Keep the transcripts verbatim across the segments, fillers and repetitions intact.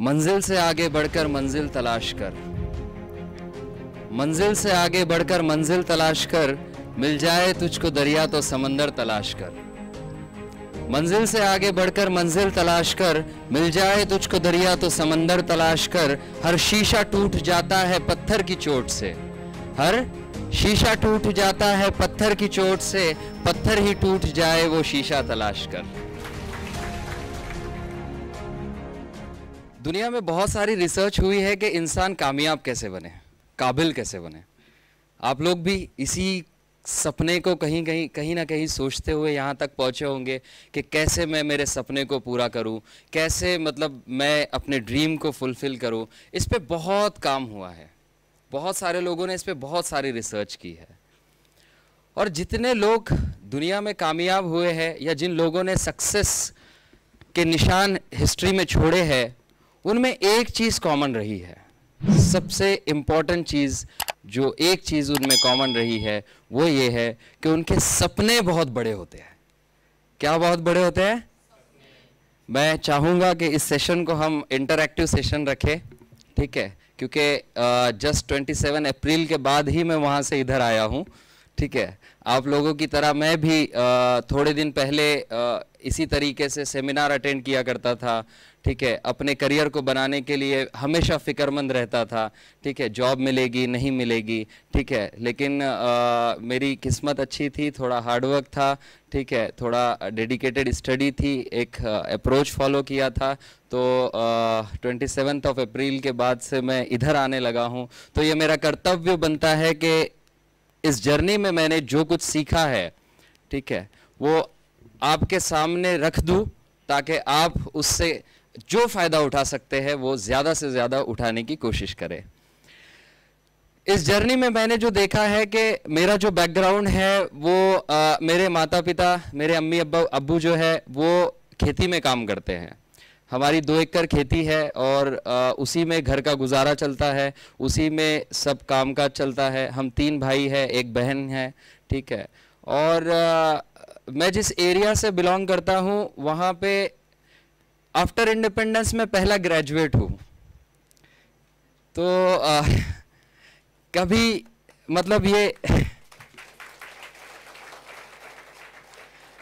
मंजिल से आगे बढ़कर मंजिल तलाश कर, मंजिल से आगे बढ़कर मंजिल तलाश कर, मिल जाए तुझको दरिया तो समंदर तलाश कर। मंजिल से आगे बढ़कर मंजिल तलाश कर, मिल जाए तुझको दरिया तो समंदर तलाश कर। हर शीशा टूट जाता है पत्थर की चोट से, हर शीशा टूट जाता है पत्थर की चोट से, पत्थर ही टूट जाए वो शीशा तलाश कर। दुनिया में बहुत सारी रिसर्च हुई है कि इंसान कामयाब कैसे बने, काबिल कैसे बने। आप लोग भी इसी सपने को कहीं कहीं कहीं ना कहीं सोचते हुए यहाँ तक पहुँचे होंगे कि कैसे मैं मेरे सपने को पूरा करूँ, कैसे मतलब मैं अपने ड्रीम को फुलफिल करूँ। इस पर बहुत काम हुआ है, बहुत सारे लोगों ने इस पर बहुत सारी रिसर्च की है। और जितने लोग दुनिया में कामयाब हुए हैं या जिन लोगों ने सक्सेस के निशान हिस्ट्री में छोड़े हैं, उनमें एक चीज़ कॉमन रही है। सबसे इम्पॉर्टेंट चीज़ जो एक चीज़ उनमें कॉमन रही है वो ये है कि उनके सपने बहुत बड़े होते हैं। क्या बहुत बड़े होते हैं? मैं चाहूँगा कि इस सेशन को हम इंटरैक्टिव सेशन रखें, ठीक है, क्योंकि जस्ट सत्ताईस अप्रैल के बाद ही मैं वहाँ से इधर आया हूँ। ठीक है, आप लोगों की तरह मैं भी uh, थोड़े दिन पहले uh, इसी तरीके से सेमिनार अटेंड किया करता था। ठीक है, अपने करियर को बनाने के लिए हमेशा फ़िक्रमंद रहता था। ठीक है, जॉब मिलेगी नहीं मिलेगी, ठीक है, लेकिन आ, मेरी किस्मत अच्छी थी, थोड़ा हार्डवर्क था, ठीक है, थोड़ा डेडिकेटेड स्टडी थी, एक अप्रोच फॉलो किया था, तो ट्वेंटी सेवन्थ ऑफ अप्रैल के बाद से मैं इधर आने लगा हूँ। तो ये मेरा कर्तव्य बनता है कि इस जर्नी में मैंने जो कुछ सीखा है, ठीक है, वो आपके सामने रख दूं ताकि आप उससे जो फ़ायदा उठा सकते हैं वो ज़्यादा से ज़्यादा उठाने की कोशिश करें। इस जर्नी में मैंने जो देखा है कि मेरा जो बैकग्राउंड है वो आ, मेरे माता पिता, मेरे अम्मी अब्बा अब्बू जो है वो खेती में काम करते हैं। हमारी दो एकड़ खेती है और आ, उसी में घर का गुजारा चलता है, उसी में सब काम काज चलता है। हम तीन भाई हैं, एक बहन है, ठीक है। और आ, मैं जिस एरिया से बिलोंग करता हूँ वहाँ पे आफ्टर इंडिपेंडेंस में पहला ग्रेजुएट हूँ। तो आ, कभी मतलब ये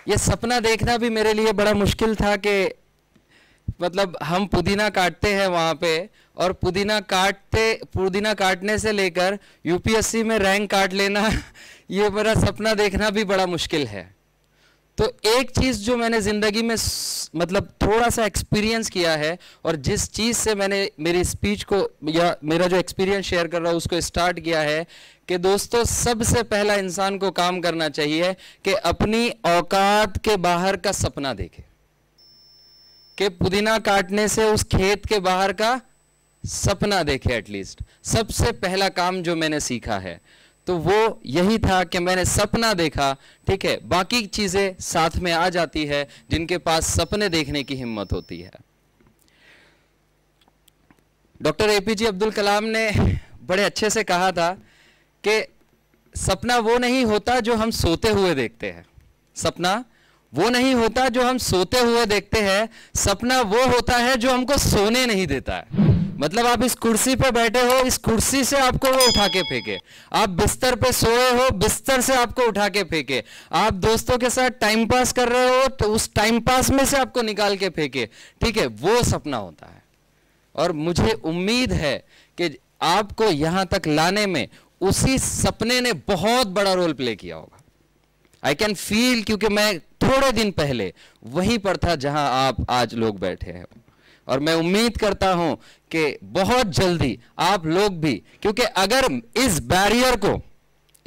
ये सपना देखना भी मेरे लिए बड़ा मुश्किल था कि मतलब हम पुदीना काटते हैं वहाँ पे, और पुदीना काटते पुदीना काटने से लेकर यूपीएससी में रैंक काट लेना, ये मेरा सपना देखना भी बड़ा मुश्किल है। तो एक चीज़ जो मैंने ज़िंदगी में मतलब थोड़ा सा एक्सपीरियंस किया है, और जिस चीज़ से मैंने मेरी स्पीच को या मेरा जो एक्सपीरियंस शेयर कर रहा हूँ उसको स्टार्ट किया है, कि दोस्तों सबसे पहला इंसान को काम करना चाहिए कि अपनी औकात के बाहर का सपना देखे, कि पुदीना काटने से उस खेत के बाहर का सपना देखे। एटलीस्ट सबसे पहला काम जो मैंने सीखा है तो वो यही था कि मैंने सपना देखा। ठीक है, बाकी चीज़ें साथ में आ जाती है जिनके पास सपने देखने की हिम्मत होती है। डॉक्टर एपीजे अब्दुल कलाम ने बड़े अच्छे से कहा था कि सपना वो नहीं होता जो हम सोते हुए देखते हैं, सपना वो नहीं होता जो हम सोते हुए देखते हैं, सपना वो होता है जो हमको सोने नहीं देता है। मतलब आप इस कुर्सी पे बैठे हो, इस कुर्सी से आपको वो उठा के फेंके, आप बिस्तर पे सोए हो, बिस्तर से आपको उठा के फेंके, आप दोस्तों के साथ टाइम पास कर रहे हो तो उस टाइम पास में से आपको निकाल के फेंके। ठीक है, वो सपना होता है। और मुझे उम्मीद है कि आपको यहाँ तक लाने में उसी सपने ने बहुत बड़ा रोल प्ले किया होगा। आई कैन फील, क्योंकि मैं थोड़े दिन पहले वहीं पर था जहाँ आप आज लोग बैठे हैं। और मैं उम्मीद करता हूं कि बहुत जल्दी आप लोग भी, क्योंकि अगर इस बैरियर को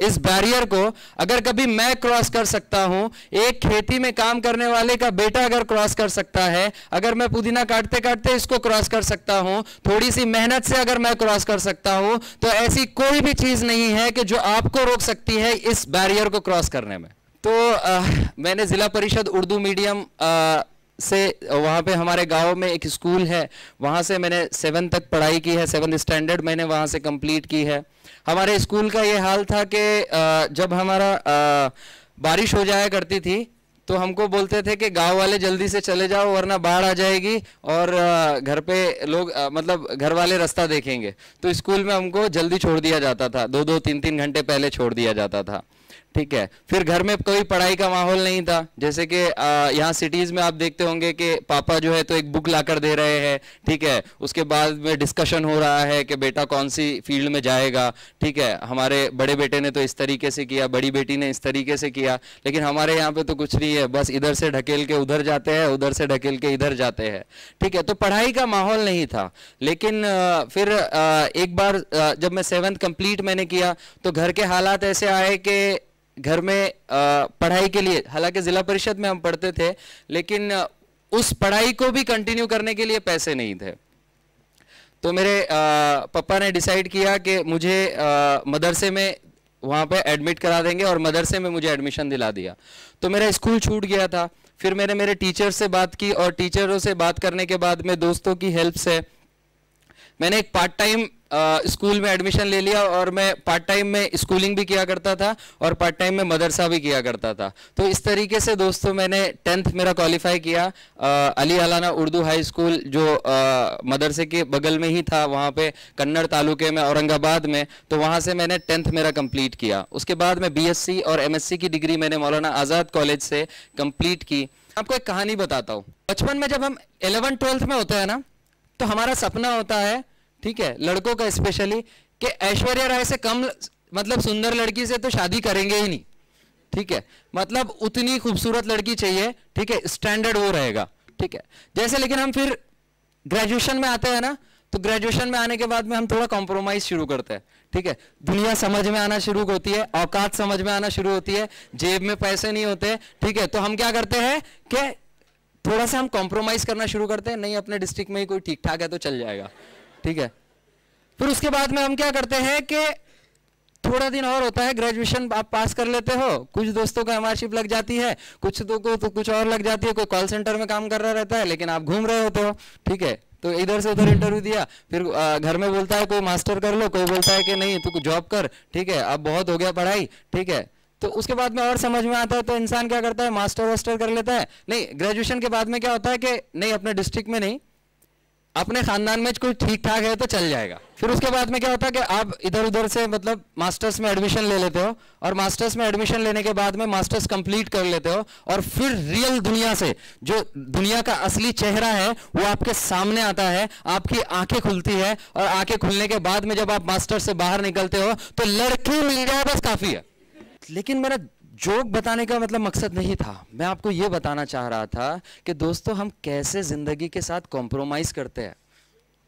इस बैरियर को अगर कभी मैं क्रॉस कर सकता हूं, एक खेती में काम करने वाले का बेटा अगर क्रॉस कर सकता है, अगर मैं पुदीना काटते काटते इसको क्रॉस कर सकता हूं, थोड़ी सी मेहनत से अगर मैं क्रॉस कर सकता हूं, तो ऐसी कोई भी चीज़ नहीं है कि जो आपको रोक सकती है इस बैरियर को क्रॉस करने में। तो आ, मैंने जिला परिषद उर्दू मीडियम आ, से वहाँ पे हमारे गांव में एक स्कूल है, वहाँ से मैंने सेवन तक पढ़ाई की है, सेवन स्टैंडर्ड मैंने वहाँ से कंप्लीट की है। हमारे स्कूल का ये हाल था कि जब हमारा बारिश हो जाया करती थी तो हमको बोलते थे कि गांव वाले जल्दी से चले जाओ वरना बाढ़ आ जाएगी और घर पे लोग मतलब घर वाले रास्ता देखेंगे। तो स्कूल में हमको जल्दी छोड़ दिया जाता था, दो दो तीन तीन घंटे पहले छोड़ दिया जाता था, ठीक है। फिर घर में कोई पढ़ाई का माहौल नहीं था, जैसे कि यहाँ सिटीज़ में आप देखते होंगे कि पापा जो है तो एक बुक लाकर दे रहे हैं, ठीक है। उसके बाद में डिस्कशन हो रहा है कि बेटा कौन सी फील्ड में जाएगा, ठीक है। हमारे बड़े बेटे ने तो इस तरीके से किया, बड़ी बेटी ने इस तरीके से किया, लेकिन हमारे यहाँ पे तो कुछ नहीं है, बस इधर से ढकेल के उधर जाते हैं, उधर से ढकेल के इधर जाते हैं, ठीक है। तो पढ़ाई का माहौल नहीं था। लेकिन फिर एक बार जब मैं सेवन्थ कंप्लीट मैंने किया तो घर के हालात ऐसे आए कि घर में पढ़ाई के लिए, हालांकि जिला परिषद में हम पढ़ते थे, लेकिन उस पढ़ाई को भी कंटिन्यू करने के लिए पैसे नहीं थे। तो मेरे पापा ने डिसाइड किया कि मुझे मदरसे में वहाँ पे एडमिट करा देंगे और मदरसे में मुझे एडमिशन दिला दिया। तो मेरा स्कूल छूट गया था। फिर मैंने मेरे टीचर से बात की और टीचरों से बात करने के बाद में दोस्तों की हेल्प से मैंने एक पार्ट टाइम स्कूल में एडमिशन ले लिया और मैं पार्ट टाइम में स्कूलिंग भी किया करता था और पार्ट टाइम में मदरसा भी किया करता था। तो इस तरीके से दोस्तों मैंने टेंथ मेरा क्वालिफाई किया आ, अली अलाना उर्दू हाई स्कूल जो आ, मदरसे के बगल में ही था, वहाँ पे कन्नड़ तालुके में औरंगाबाद में। तो वहाँ से मैंने टेंथ मेरा कंप्लीट किया। उसके बाद मैं बीएससी और एमएससी की डिग्री मैंने मौलाना आज़ाद कॉलेज से कंप्लीट की। आपको एक कहानी बताता हूँ। बचपन में जब हम इलेवन ट्वेल्थ में होते हैं ना तो हमारा सपना होता है, ठीक है, लड़कों का स्पेशली, कि ऐश्वर्या राय से कम मतलब सुंदर लड़की से तो शादी करेंगे ही नहीं, ठीक है। मतलब उतनी खूबसूरत लड़की चाहिए, ठीक है, स्टैंडर्ड वो रहेगा, ठीक है। जैसे लेकिन हम फिर ग्रेजुएशन में आते हैं ना तो ग्रेजुएशन में आने के बाद में हम थोड़ा कॉम्प्रोमाइज शुरू करते हैं, ठीक है। दुनिया समझ में आना शुरू होती है, औकात समझ में आना शुरू होती है, जेब में पैसे नहीं होते, ठीक है। तो हम क्या करते हैं कि थोड़ा सा हम कॉम्प्रोमाइज करना शुरू करते हैं, नहीं अपने डिस्ट्रिक्ट में ही कोई ठीक ठाक है तो चल जाएगा, ठीक है। फिर उसके बाद में हम क्या करते हैं कि थोड़ा दिन और होता है, ग्रेजुएशन आप पास कर लेते हो, कुछ दोस्तों का एमआरशिप लग जाती है, कुछ तो को तो कुछ और लग जाती है, कोई कॉल सेंटर में काम कर रहा रहता है लेकिन आप घूम रहे होते हो, ठीक है। तो इधर से उधर इंटरव्यू दिया, फिर आ, घर में बोलता है कोई मास्टर कर लो, कोई बोलता है कि नहीं तू जॉब कर, ठीक है, अब बहुत हो गया पढ़ाई, ठीक है। तो उसके बाद में और समझ में आता है तो इंसान क्या करता है, मास्टर वास्टर कर लेता है। नहीं, ग्रेजुएशन के बाद में क्या होता है कि नहीं अपने डिस्ट्रिक्ट में नहीं अपने खानदान में कोई ठीक ठाक है तो चल जाएगा। फिर उसके बाद में क्या होता है कि आप इधर उधर से मतलब मास्टर्स में एडमिशन ले लेते हो और मास्टर्स में एडमिशन लेने के बाद में मास्टर्स कंप्लीट कर लेते हो और फिर रियल दुनिया से जो दुनिया का असली चेहरा है वो आपके सामने आता है, आपकी आंखें खुलती है और आंखें खुलने के बाद में जब आप मास्टर्स से बाहर निकलते हो तो लड़की मिल जाए बस काफ़ी है। लेकिन मेरा जोक बताने का मतलब मकसद नहीं था, मैं आपको ये बताना चाह रहा था कि दोस्तों हम कैसे ज़िंदगी के साथ कॉम्प्रोमाइज़ करते हैं,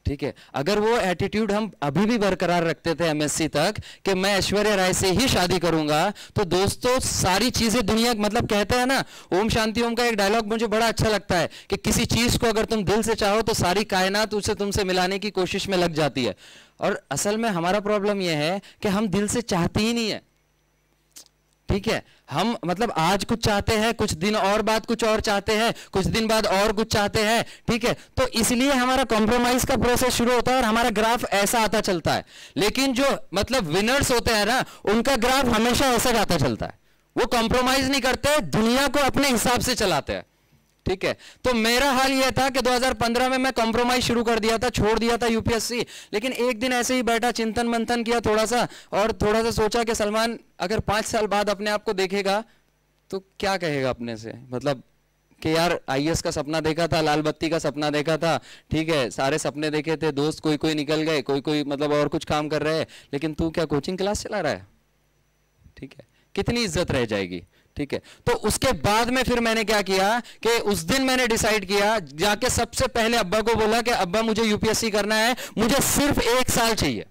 ठीक है। अगर वो एटीट्यूड हम अभी भी बरकरार रखते थे एमएससी तक कि मैं ऐश्वर्या राय से ही शादी करूंगा, तो दोस्तों सारी चीज़ें दुनिया मतलब कहते हैं ना, ओम शांति ओम का एक डायलॉग मुझे बड़ा अच्छा लगता है कि किसी चीज़ को अगर तुम दिल से चाहो तो सारी कायनात उसे तुमसे मिलाने की कोशिश में लग जाती है। और असल में हमारा प्रॉब्लम यह है कि हम दिल से चाहते ही नहीं है, ठीक है। हम मतलब आज कुछ चाहते हैं, कुछ दिन और बाद कुछ और चाहते हैं, कुछ दिन बाद और कुछ चाहते हैं, ठीक है। तो इसलिए हमारा कॉम्प्रोमाइज का प्रोसेस शुरू होता है और हमारा ग्राफ ऐसा आता चलता है। लेकिन जो मतलब विनर्स होते हैं ना उनका ग्राफ हमेशा ऐसा जाता चलता है, वो कॉम्प्रोमाइज नहीं करते, दुनिया को अपने हिसाब से चलाते हैं, ठीक है। तो मेरा हाल यह था कि दो हज़ार पंद्रह में मैं कॉम्प्रोमाइज शुरू कर दिया था, छोड़ दिया था यूपीएससी। लेकिन एक दिन ऐसे ही बैठा, चिंतन मंथन किया थोड़ा सा और थोड़ा सा सोचा कि सलमान अगर पाँच साल बाद अपने आप को देखेगा तो क्या कहेगा अपने से, मतलब कि यार आईएएस का सपना देखा था, लाल बत्ती का सपना देखा था, ठीक है, सारे सपने देखे थे, दोस्त कोई कोई निकल गए, कोई कोई मतलब और कुछ काम कर रहे हैं, लेकिन तू क्या कोचिंग क्लास चला रहा है, ठीक है, कितनी इज्जत रह जाएगी, ठीक है। तो उसके बाद में फिर मैंने क्या किया कि उस दिन मैंने डिसाइड किया, जाके सबसे पहले अब्बा को बोला कि अब्बा मुझे यूपीएससी करना है, मुझे सिर्फ एक साल चाहिए,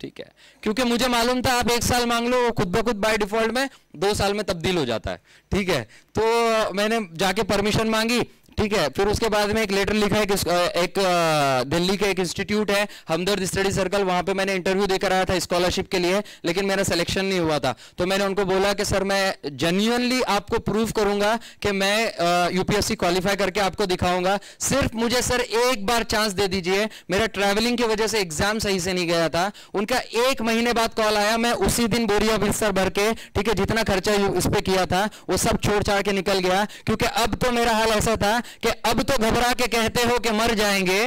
ठीक है, क्योंकि मुझे मालूम था आप एक साल मांग लो वो खुद ब खुद बाय डिफॉल्ट में दो साल में तब्दील हो जाता है, ठीक है। तो मैंने जाके परमिशन मांगी, ठीक है। फिर उसके बाद में एक लेटर लिखा है कि एक दिल्ली का एक इंस्टीट्यूट है हमदर्द स्टडी सर्कल, वहां पे मैंने इंटरव्यू देकर आया था स्कॉलरशिप के लिए, लेकिन मेरा सिलेक्शन नहीं हुआ था। तो मैंने उनको बोला कि सर मैं जेन्युइनली आपको प्रूव करूंगा कि मैं यूपीएससी क्वालिफाई करके आपको दिखाऊंगा, सिर्फ मुझे सर एक बार चांस दे दीजिए। मेरा ट्रैवलिंग की वजह से एग्जाम सही से नहीं गया था। उनका एक महीने बाद कॉल आया, मैं उसी दिन बोरिया बिस्तर भर के, ठीक है, जितना खर्चा उस पर किया था वो सब छोड़ छाड़ के निकल गया, क्योंकि अब तो मेरा हाल ऐसा था कि अब तो घबरा के कहते हो कि मर जाएंगे,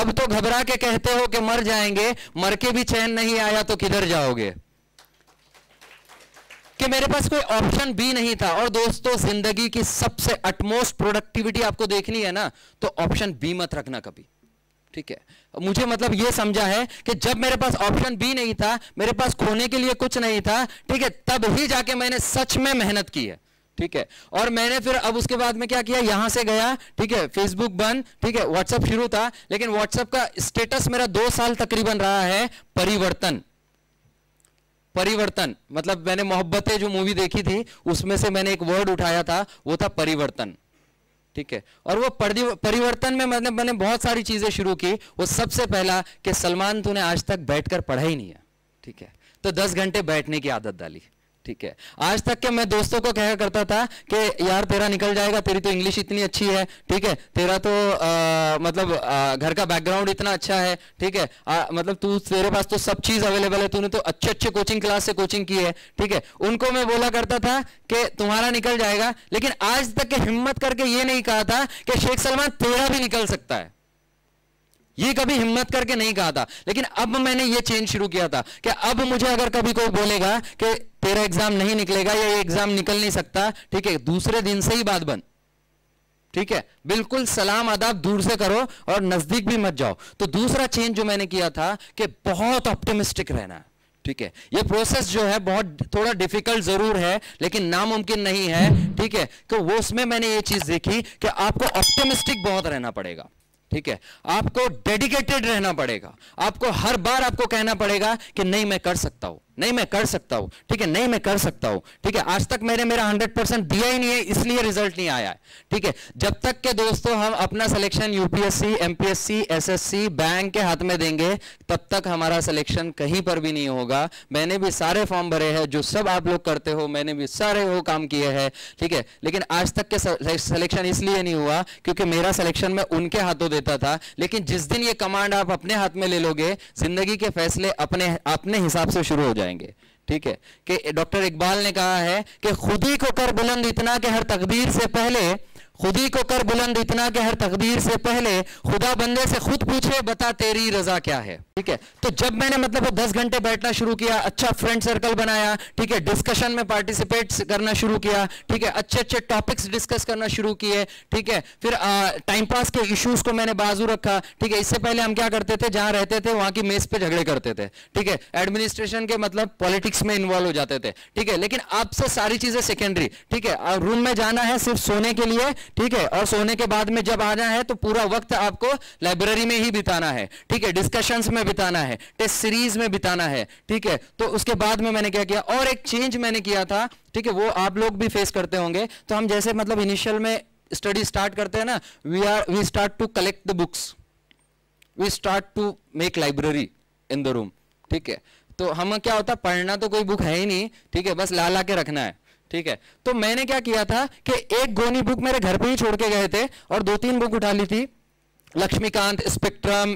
अब तो घबरा के कहते हो कि मर जाएंगे, मर के भी चैन नहीं आया तो किधर जाओगे, कि मेरे पास कोई ऑप्शन भी नहीं था। और दोस्तों, जिंदगी की सबसे अटमोस्ट प्रोडक्टिविटी आपको देखनी है ना, तो ऑप्शन बी मत रखना कभी, ठीक है। मुझे मतलब ये समझा है कि जब मेरे पास ऑप्शन बी नहीं था, मेरे पास खोने के लिए कुछ नहीं था, ठीक है, तब ही जाके मैंने सच में मेहनत की है, ठीक है। और मैंने फिर अब उसके बाद में क्या किया, यहां से गया, ठीक है, फेसबुक बंद, ठीक है, व्हाट्सएप शुरू था, लेकिन व्हाट्सएप का स्टेटस मेरा दो साल तकरीबन रहा है परिवर्तन। परिवर्तन मतलब मैंने मोहब्बतें जो मूवी देखी थी उसमें से मैंने एक वर्ड उठाया था, वो था परिवर्तन, ठीक है। और वो परिवर्तन में मतलब मैंने बहुत सारी चीजें शुरू की। वो सबसे पहला कि सलमान तूने आज तक बैठकर पढ़ा ही नहीं है, ठीक है, तो दस घंटे बैठने की आदत डाली, ठीक है। आज तक के मैं दोस्तों को कहा करता था कि यार तेरा निकल जाएगा, तेरी तो इंग्लिश इतनी अच्छी है, ठीक है, तेरा तो आ, मतलब आ, घर का बैकग्राउंड इतना अच्छा है, ठीक है, आ, मतलब तू तेरे पास तो सब चीज अवेलेबल है, तूने तो अच्छे अच्छे कोचिंग क्लास से कोचिंग की है, ठीक है। उनको मैं बोला करता था कि तुम्हारा निकल जाएगा, लेकिन आज तक के हिम्मत करके ये नहीं कहा था कि शेख सलमान तेरा भी निकल सकता है, ये कभी हिम्मत करके नहीं कहा था। लेकिन अब मैंने ये चेंज शुरू किया था कि अब मुझे अगर कभी कोई बोलेगा कि तेरा एग्जाम नहीं निकलेगा या ये एग्जाम निकल नहीं सकता, ठीक है, दूसरे दिन से ही बात बंद, ठीक है, बिल्कुल सलाम आदाब दूर से करो और नजदीक भी मत जाओ। तो दूसरा चेंज जो मैंने किया था कि बहुत ऑप्टिमिस्टिक रहना है, ठीक है। ये प्रोसेस जो है बहुत थोड़ा डिफिकल्ट जरूर है, लेकिन नामुमकिन नहीं है, ठीक है। तो वो उसमें मैंने ये चीज देखी कि आपको ऑप्टिमिस्टिक बहुत रहना पड़ेगा, ठीक है, आपको डेडिकेटेड रहना पड़ेगा, आपको हर बार आपको कहना पड़ेगा कि नहीं मैं कर सकता हूं, नहीं मैं कर सकता हूं, ठीक है, नहीं मैं कर सकता हूं, ठीक है। आज तक मैंने मेरा हंड्रेड परसेंट दिया ही नहीं है, इसलिए रिजल्ट नहीं आया है, ठीक है। जब तक के दोस्तों हम अपना selection UPSC, MPSC, SSC, bank के हाथ में देंगे, तब तक हमारा सिलेक्शन कहीं पर भी नहीं होगा। मैंने भी सारे फॉर्म भरे हैं जो सब आप लोग करते हो, मैंने भी सारे वो काम किए हैं, ठीक है, लेकिन आज तक के सिलेक्शन इसलिए नहीं हुआ क्योंकि मेरा सिलेक्शन मैं उनके हाथों देता था। लेकिन जिस दिन ये कमांड आप अपने हाथ में ले लोगे, जिंदगी के फैसले अपने अपने हिसाब से शुरू हो जाएंगे, ठीक है। कि डॉक्टर इकबाल ने कहा है कि खुद ही को कर बुलंद इतना कि हर तकबीर से पहले, खुद ही को कर बुलंद इतना कि हर तकबीर से पहले खुदा बंदे से खुद पूछे बता तेरी रजा क्या है, ठीक है। तो जब मैंने मतलब दस घंटे बैठना शुरू किया, अच्छा फ्रेंड सर्कल बनाया, ठीक है, डिस्कशन में पार्टिसिपेट करना शुरू किया, ठीक है, अच्छे अच्छे टॉपिक्स डिस्कस करना शुरू किए, ठीक है। फिर टाइम पास के इश्यूज को मैंने बाजू रखा, ठीक है। इससे पहले हम क्या करते थे, जहां रहते थे वहां की मेज पे झगड़े करते थे, ठीक है, एडमिनिस्ट्रेशन के मतलब पॉलिटिक्स में इन्वॉल्व हो जाते थे, ठीक है, लेकिन आपसे सारी चीजें सेकेंडरी, ठीक है। रूम में जाना है सिर्फ सोने के लिए, ठीक है, और सोने के बाद में जब आना है तो पूरा वक्त आपको लाइब्रेरी में ही बिताना है, ठीक है, डिस्कशंस में बिताना है, टेस्ट सीरीज में बिताना है, ठीक है। तो उसके बाद में मैंने क्या किया, और एक चेंज मैंने किया था, ठीक है, वो आप लोग भी फेस करते होंगे। तो हम जैसे मतलब इनिशियल में स्टडी स्टार्ट करते हैं ना, we are we start to collect the books, we start to make library in the room, ठीक है। तो हमें क्या होता, पढ़ना तो कोई बुक है ही नहीं, ठीक है, बस ला ला के रखना है, ठीक है। तो मैंने क्या किया था कि एक गोनी बुक मेरे घर पे ही छोड़ के गए थे और दो तीन बुक उठा ली थी, लक्ष्मीकांत, स्पेक्ट्रम,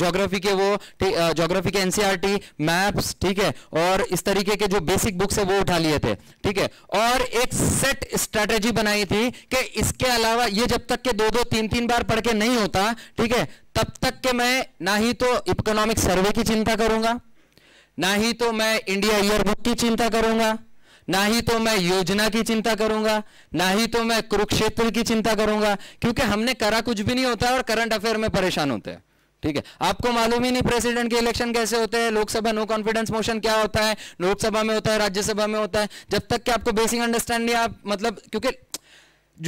ज्योग्राफी के वो ज्योग्राफी के एनसीईआरटी, मैप्स, ठीक है, और इस तरीके के जो बेसिक बुक्स है वो उठा लिए थे, ठीक है। और एक सेट स्ट्रेटेजी बनाई थी कि इसके अलावा ये जब तक के दो दो तीन तीन बार पढ़ के नहीं होता, ठीक है, तब तक के मैं ना ही तो इकोनॉमिक सर्वे की चिंता करूंगा, ना ही तो मैं इंडिया ईयर बुक की चिंता करूंगा, ना ही तो मैं योजना की चिंता करूंगा, ना ही तो मैं कुरुक्षेत्र की चिंता करूंगा, क्योंकि हमने करा कुछ भी नहीं होता और करंट अफेयर में परेशान होते हैं, ठीक है। आपको मालूम ही नहीं प्रेसिडेंट के इलेक्शन कैसे होते हैं, लोकसभा नो कॉन्फिडेंस मोशन क्या होता है, लोकसभा में होता है, राज्यसभा में होता है। जब तक कि आपको बेसिक अंडरस्टैंडिंग, आप मतलब क्योंकि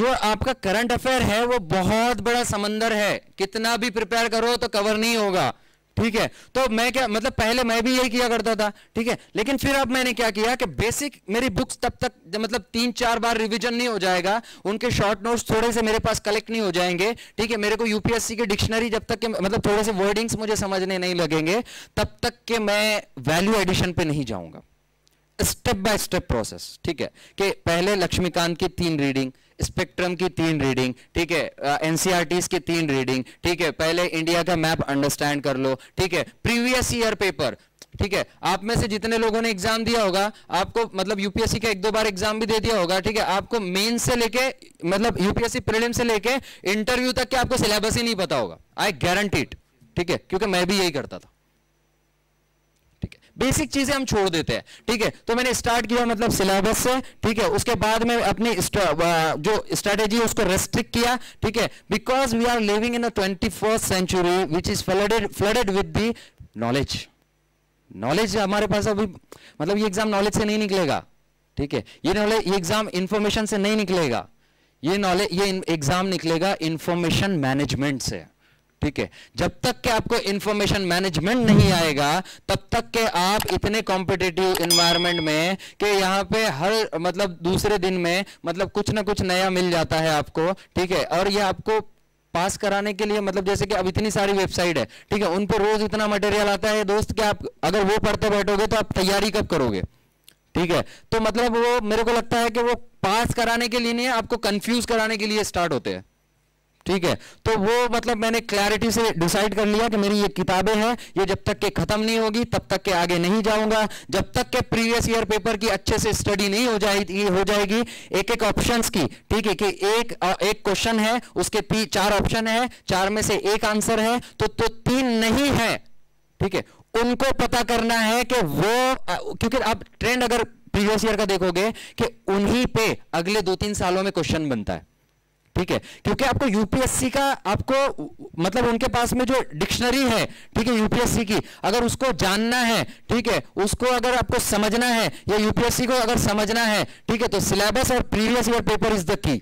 जो आपका करंट अफेयर है वो बहुत बड़ा समंदर है, कितना भी प्रिपेयर करो तो कवर नहीं होगा, ठीक है। तो मैं क्या मतलब पहले मैं भी यही किया करता था, ठीक है। लेकिन फिर अब मैंने क्या किया कि बेसिक मेरी बुक्स तब तक मतलब तीन चार बार रिवीजन नहीं हो जाएगा, उनके शॉर्ट नोट्स थोड़े से मेरे पास कलेक्ट नहीं हो जाएंगे, ठीक है। मेरे को यूपीएससी की डिक्शनरी जब तक के मतलब थोड़े से वर्डिंग्स मुझे समझने नहीं लगेंगे तब तक के मैं वैल्यू एडिशन पे नहीं जाऊंगा। स्टेप बाय स्टेप प्रोसेस, ठीक है, कि पहले लक्ष्मीकांत की तीन रीडिंग, स्पेक्ट्रम की तीन रीडिंग, ठीक है, एनसीईआरटीज की तीन रीडिंग, ठीक है, पहले इंडिया का मैप अंडरस्टैंड कर लो, ठीक है, प्रीवियस ईयर पेपर, ठीक है। आप में से जितने लोगों ने एग्जाम दिया होगा, आपको मतलब यूपीएससी का एक दो बार एग्जाम भी दे दिया होगा, ठीक है, आपको मेन से लेके मतलब यूपीएससी प्रीलिम से लेके इंटरव्यू तक के आपको सिलेबस ही नहीं पता होगा, आई गारंटी इट, ठीक है, क्योंकि मैं भी यही करता था। बेसिक चीजें हम छोड़ देते हैं, ठीक है। तो मैंने स्टार्ट किया मतलब सिलेबस से, ठीक है। उसके बाद में अपनी जो स्ट्रेटेजी उसको रेस्ट्रिक्ट किया, ठीक है, because we are living in a twenty first century which is flooded flooded with the knowledge. Knowledge हमारे पास अभी मतलब ये एग्जाम नॉलेज से नहीं निकलेगा, ठीक है, ये नॉलेज ये एग्जाम इंफॉर्मेशन से नहीं निकलेगा, ये नॉलेज ये एग्जाम निकलेगा इंफॉर्मेशन मैनेजमेंट से, ठीक है। जब तक के आपको इंफॉर्मेशन मैनेजमेंट नहीं आएगा तब तक के आप इतने कॉम्पिटिटिव एनवायरनमेंट में कि यहाँ पे हर मतलब दूसरे दिन में मतलब कुछ ना कुछ नया मिल जाता है आपको, ठीक है। और ये आपको पास कराने के लिए मतलब जैसे कि अब इतनी सारी वेबसाइट है, ठीक है, उन पर रोज इतना मटेरियल आता है दोस्त कि आप अगर वो पढ़ते बैठोगे तो आप तैयारी कब करोगे, ठीक है। तो मतलब वो मेरे को लगता है कि वो पास कराने के लिए नहीं, आपको कंफ्यूज कराने के लिए स्टार्ट होते हैं, ठीक है। तो वो मतलब मैंने क्लैरिटी से डिसाइड कर लिया कि मेरी ये किताबें हैं, ये जब तक के खत्म नहीं होगी तब तक के आगे नहीं जाऊंगा, जब तक के प्रीवियस ईयर पेपर की अच्छे से स्टडी नहीं हो जाएगी हो जाएगी एक एक ऑप्शंस की, ठीक है, कि एक एक क्वेश्चन है, उसके पी चार ऑप्शन है, चार में से एक आंसर है, तो, तो तीन नहीं है, ठीक है, उनको पता करना है कि वो, क्योंकि आप ट्रेंड अगर प्रीवियस ईयर का देखोगे कि उन्हीं पे अगले दो तीन सालों में क्वेश्चन बनता है, ठीक है, क्योंकि आपको यूपीएससी का आपको मतलब उनके पास में जो डिक्शनरी है, ठीक है, यूपीएससी की, अगर उसको जानना है, ठीक है, उसको अगर आपको समझना है या यूपीएससी को अगर समझना है, ठीक है, तो सिलेबस और previous year paper is the key,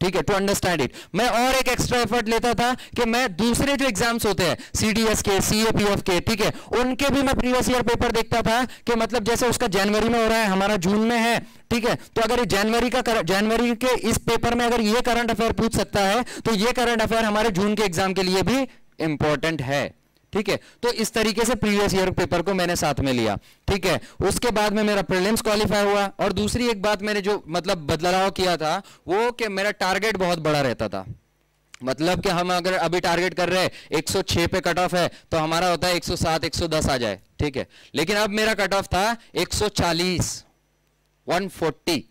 ठीक है, टू अंडरस्टैंड इट। मैं और एक एक्स्ट्रा एफर्ट लेता था कि मैं दूसरे जो एग्जाम्स होते हैं सीडीएस के, सीएपीएफ के, ठीक है, उनके भी मैं प्रीवियस ईयर पेपर देखता था कि मतलब जैसे उसका जनवरी में हो रहा है, हमारा जून में है, ठीक है, तो अगर जनवरी का जनवरी के इस पेपर में अगर ये करंट अफेयर पूछ सकता है तो ये करंट अफेयर हमारे जून के एग्जाम के लिए भी इंपॉर्टेंट है, ठीक है। तो इस तरीके से प्रीवियस ईयर पेपर को मैंने साथ में लिया, ठीक है। उसके बाद में मेरा प्रीलिम्स क्वालिफाई हुआ। और दूसरी एक बात मैंने जो मतलब बदलाव किया था वो कि मेरा टारगेट बहुत बड़ा रहता था, मतलब कि हम अगर अभी टारगेट कर रहे हैं एक सौ छह पे कट ऑफ है तो हमारा होता है एक सौ सात एक सौ दस आ जाए, ठीक है, लेकिन अब मेरा कट ऑफ था एक सौ चालीस एक सौ चालीस,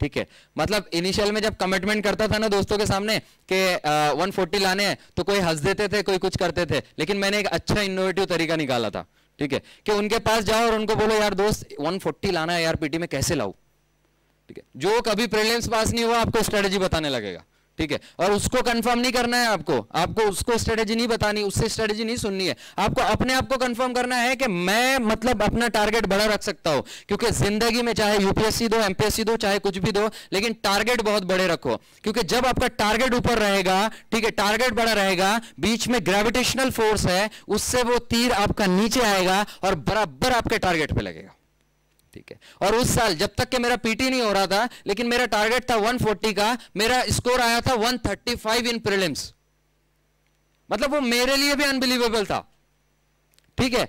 ठीक है। मतलब इनिशियल में जब कमिटमेंट करता था ना दोस्तों के सामने कि एक सौ चालीस लाने हैं तो कोई हंस देते थे, कोई कुछ करते थे, लेकिन मैंने एक अच्छा इनोवेटिव तरीका निकाला था, ठीक है, कि उनके पास जाओ और उनको बोलो यार दोस्त एक सौ चालीस लाना है यार, पीटी में कैसे लाऊं, ठीक है, जो कभी प्रीलिम्स पास नहीं हुआ आपको स्ट्रेटेजी बताने लगेगा, ठीक है, और उसको कंफर्म नहीं करना है आपको, आपको उसको स्ट्रेटेजी नहीं बतानी, उससे स्ट्रेटेजी नहीं सुननी है, आपको अपने आप को कंफर्म करना है कि मैं मतलब अपना टारगेट बड़ा रख सकता हूं, क्योंकि जिंदगी में चाहे यूपीएससी दो, एमपीएससी दो, चाहे कुछ भी दो, लेकिन टारगेट बहुत बड़े रखो, क्योंकि जब आपका टारगेट ऊपर रहेगा, ठीक है, टारगेट बड़ा रहेगा, बीच में ग्रेविटेशनल फोर्स है, उससे वो तीर आपका नीचे आएगा और बराबर आपके टारगेट पर लगेगा, ठीक है। और उस साल जब तक के मेरा पीटी नहीं हो रहा था लेकिन मेरा टारगेट था एक सौ चालीस का, मेरा स्कोर आया था एक सौ पैंतीस इन प्रीलिम्स, मतलब वो मेरे लिए भी अनबिलीवेबल था, ठीक है।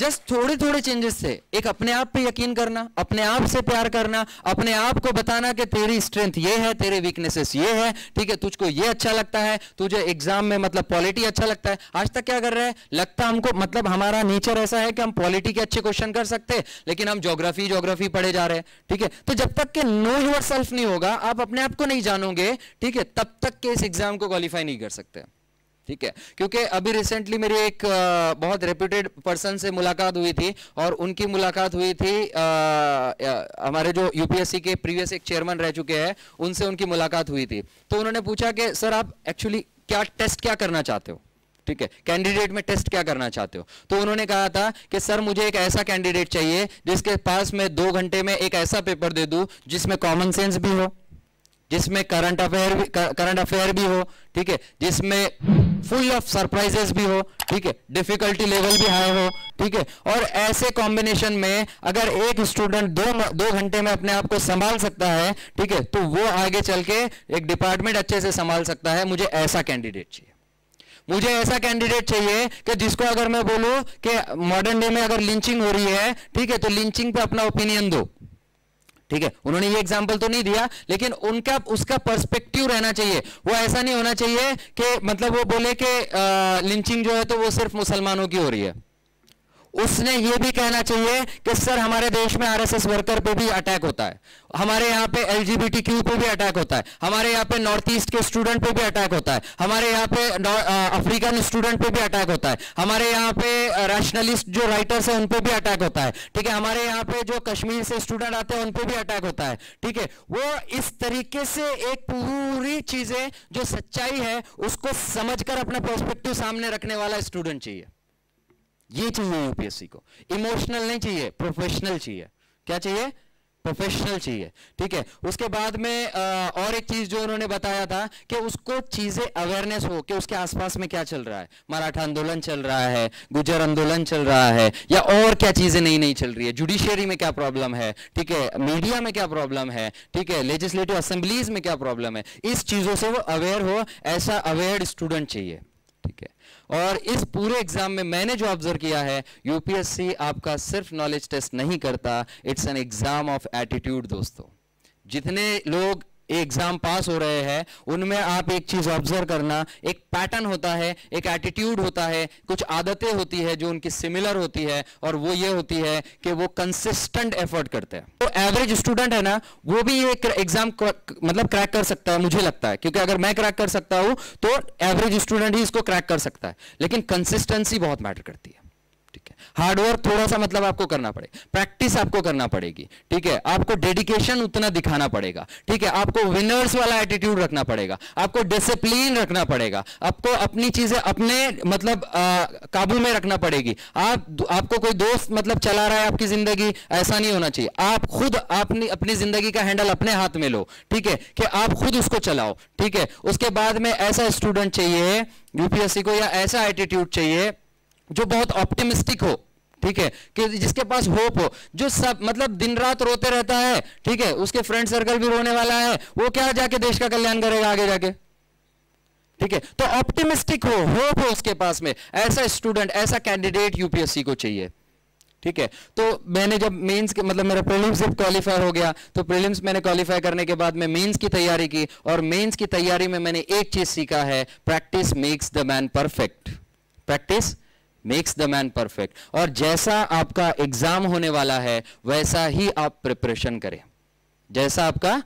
जस्ट थोड़े थोड़े चेंजेस थे, एक अपने आप पे यकीन करना, अपने आप से प्यार करना, अपने आप को बताना कि तेरी स्ट्रेंथ ये है, तेरे वीकनेसेस ये है, ठीक है, तुझको ये अच्छा लगता है, तुझे एग्जाम में मतलब पॉलिटी अच्छा लगता है। आज तक क्या कर रहे हैं, लगता हमको मतलब हमारा नेचर ऐसा है कि हम पॉलिटी के अच्छे क्वेश्चन कर सकते हैं, लेकिन हम ज्योग्राफी ज्योग्राफी पढ़े जा रहे हैं, ठीक है। तो जब तक के नो योर सेल्फ नहीं होगा, आप अपने आप को नहीं जानोगे, ठीक है, तब तक के इस एग्जाम को क्वालिफाई नहीं कर सकते, ठीक है। क्योंकि अभी रिसेंटली मेरी एक बहुत रेप्यूटेड पर्सन से मुलाकात हुई थी और उनकी मुलाकात हुई थी आ, आ, हमारे जो यूपीएससी के प्रीवियस एक चेयरमैन रह चुके हैं, उनसे उनकी मुलाकात हुई थी। तो उन्होंने पूछा कि सर आप एक्चुअली क्या टेस्ट क्या करना चाहते हो, ठीक है, कैंडिडेट में टेस्ट क्या करना चाहते हो। तो उन्होंने कहा था कि सर मुझे एक ऐसा कैंडिडेट चाहिए जिसके पास मैं दो घंटे में एक ऐसा पेपर दे दूं जिसमें कॉमन सेंस भी हो, जिसमें करंट अफेयर करंट अफेयर भी हो, ठीक है, जिसमें फुल ऑफ सरप्राइजेस भी हो, ठीक है, डिफिकल्टी लेवल भी हाई हो, ठीक है। और ऐसे कॉम्बिनेशन में अगर एक स्टूडेंट दो दो घंटे में अपने आप को संभाल सकता है, ठीक है, तो वो आगे चल के एक डिपार्टमेंट अच्छे से संभाल सकता है। मुझे ऐसा कैंडिडेट चाहिए, मुझे ऐसा कैंडिडेट चाहिए कि जिसको अगर मैं बोलूं कि मॉडर्न डे में अगर लिंचिंग हो रही है, ठीक है, तो लिंचिंग पे अपना ओपिनियन दो, ठीक है। उन्होंने ये एग्जांपल तो नहीं दिया, लेकिन उनका उसका पर्सपेक्टिव रहना चाहिए। वो ऐसा नहीं होना चाहिए कि मतलब वो बोले कि लिंचिंग जो है तो वो सिर्फ मुसलमानों की हो रही है। उसने ये भी कहना चाहिए कि सर हमारे देश में आरएसएस वर्कर पे भी अटैक होता है, हमारे यहाँ पे एलजीबीटीक्यू पे भी अटैक होता है, हमारे यहाँ पे नॉर्थ ईस्ट के स्टूडेंट पे भी अटैक होता है, हमारे यहाँ पे अफ्रीकन स्टूडेंट पे भी अटैक होता है, हमारे यहाँ पे रैशनलिस्ट जो राइटर्स हैं उन पे भी अटैक होता है, ठीक है, हमारे यहाँ पे जो कश्मीर से स्टूडेंट आते हैं उन पे भी अटैक होता है, ठीक है। वो इस तरीके से एक पूरी चीजें जो सच्चाई है उसको समझ कर अपना पर्सपेक्टिव सामने रखने वाला स्टूडेंट चाहिए। ये चाहिए यूपीएससी को। इमोशनल नहीं चाहिए, प्रोफेशनल चाहिए। क्या चाहिए? प्रोफेशनल चाहिए, ठीक है। उसके बाद में आ, और एक चीज जो उन्होंने बताया था कि उसको चीजें अवेयरनेस हो कि उसके आसपास में क्या चल रहा है। मराठा आंदोलन चल रहा है, गुजर आंदोलन चल रहा है, या और क्या चीजें नई नई चल रही है, जुडिशियरी में क्या प्रॉब्लम है, ठीक है, मीडिया में क्या प्रॉब्लम है, ठीक है, लेजिस्लेटिव असेंबलीज में क्या प्रॉब्लम है, इस चीजों से वो अवेयर हो। ऐसा अवेयर स्टूडेंट चाहिए, ठीक है। और इस पूरे एग्जाम में मैंने जो ऑब्जर्व किया है, यूपीएससी आपका सिर्फ नॉलेज टेस्ट नहीं करता, it's an exam of attitude. दोस्तों, जितने लोग एग्जाम पास हो रहे हैं उनमें आप एक चीज ऑब्जर्व करना, एक पैटर्न होता है, एक एटीट्यूड होता है, कुछ आदतें होती है जो उनकी सिमिलर होती है, और वो ये होती है कि वो कंसिस्टेंट एफर्ट करते हैं। तो एवरेज स्टूडेंट है ना, वो भी ये एग्जाम मतलब क्रैक कर सकता है, मुझे लगता है, क्योंकि अगर मैं क्रैक कर सकता हूं तो एवरेज स्टूडेंट ही इसको क्रैक कर सकता है। लेकिन कंसिस्टेंसी बहुत मैटर करती है, ठीक है। हार्डवर्क थोड़ा सा मतलब आपको करना पड़ेगा, प्रैक्टिस आपको करना पड़ेगी, ठीक है, आपको डेडिकेशन उतना दिखाना पड़ेगा, ठीक है, आपको विनर्स वाला एटीट्यूड रखना पड़ेगा, आपको डिसिप्लिन रखना पड़ेगा, आपको अपनी चीजें अपने मतलब आ, काबू में रखना पड़ेगी। आप आपको कोई दोस्त मतलब चला रहा है आपकी जिंदगी, ऐसा नहीं होना चाहिए। आप खुद अपनी अपनी जिंदगी का हैंडल अपने हाथ में लो, ठीक है, कि आप खुद उसको चलाओ, ठीक है। उसके बाद में ऐसा स्टूडेंट चाहिए यूपीएससी को, या ऐसा एटीट्यूड चाहिए जो बहुत ऑप्टिमिस्टिक हो, ठीक है, कि जिसके पास होप हो, जो सब मतलब दिन रात रोते रहता है, ठीक है, उसके फ्रेंड सर्कल भी रोने वाला है, वो क्या जाके देश का कल्याण करेगा आगे जाके, ठीक है। तो ऑप्टिमिस्टिक हो, होप हो उसके पास में, ऐसा स्टूडेंट, ऐसा कैंडिडेट यूपीएससी को चाहिए, ठीक है। तो मैंने जब मेंस मतलब मेरा प्रीलिम्स जब क्वालिफाई हो गया, तो प्रीलिम्स मैंने क्वालिफाई करने के बाद मैं मेंस की तैयारी की, और मेंस की तैयारी में मैंने एक चीज सीखा है, practice makes the man perfect, practice makes the man perfect. और जैसा आपका एग्जाम होने वाला है वैसा ही आप प्रिपरेशन करें, जैसा आपका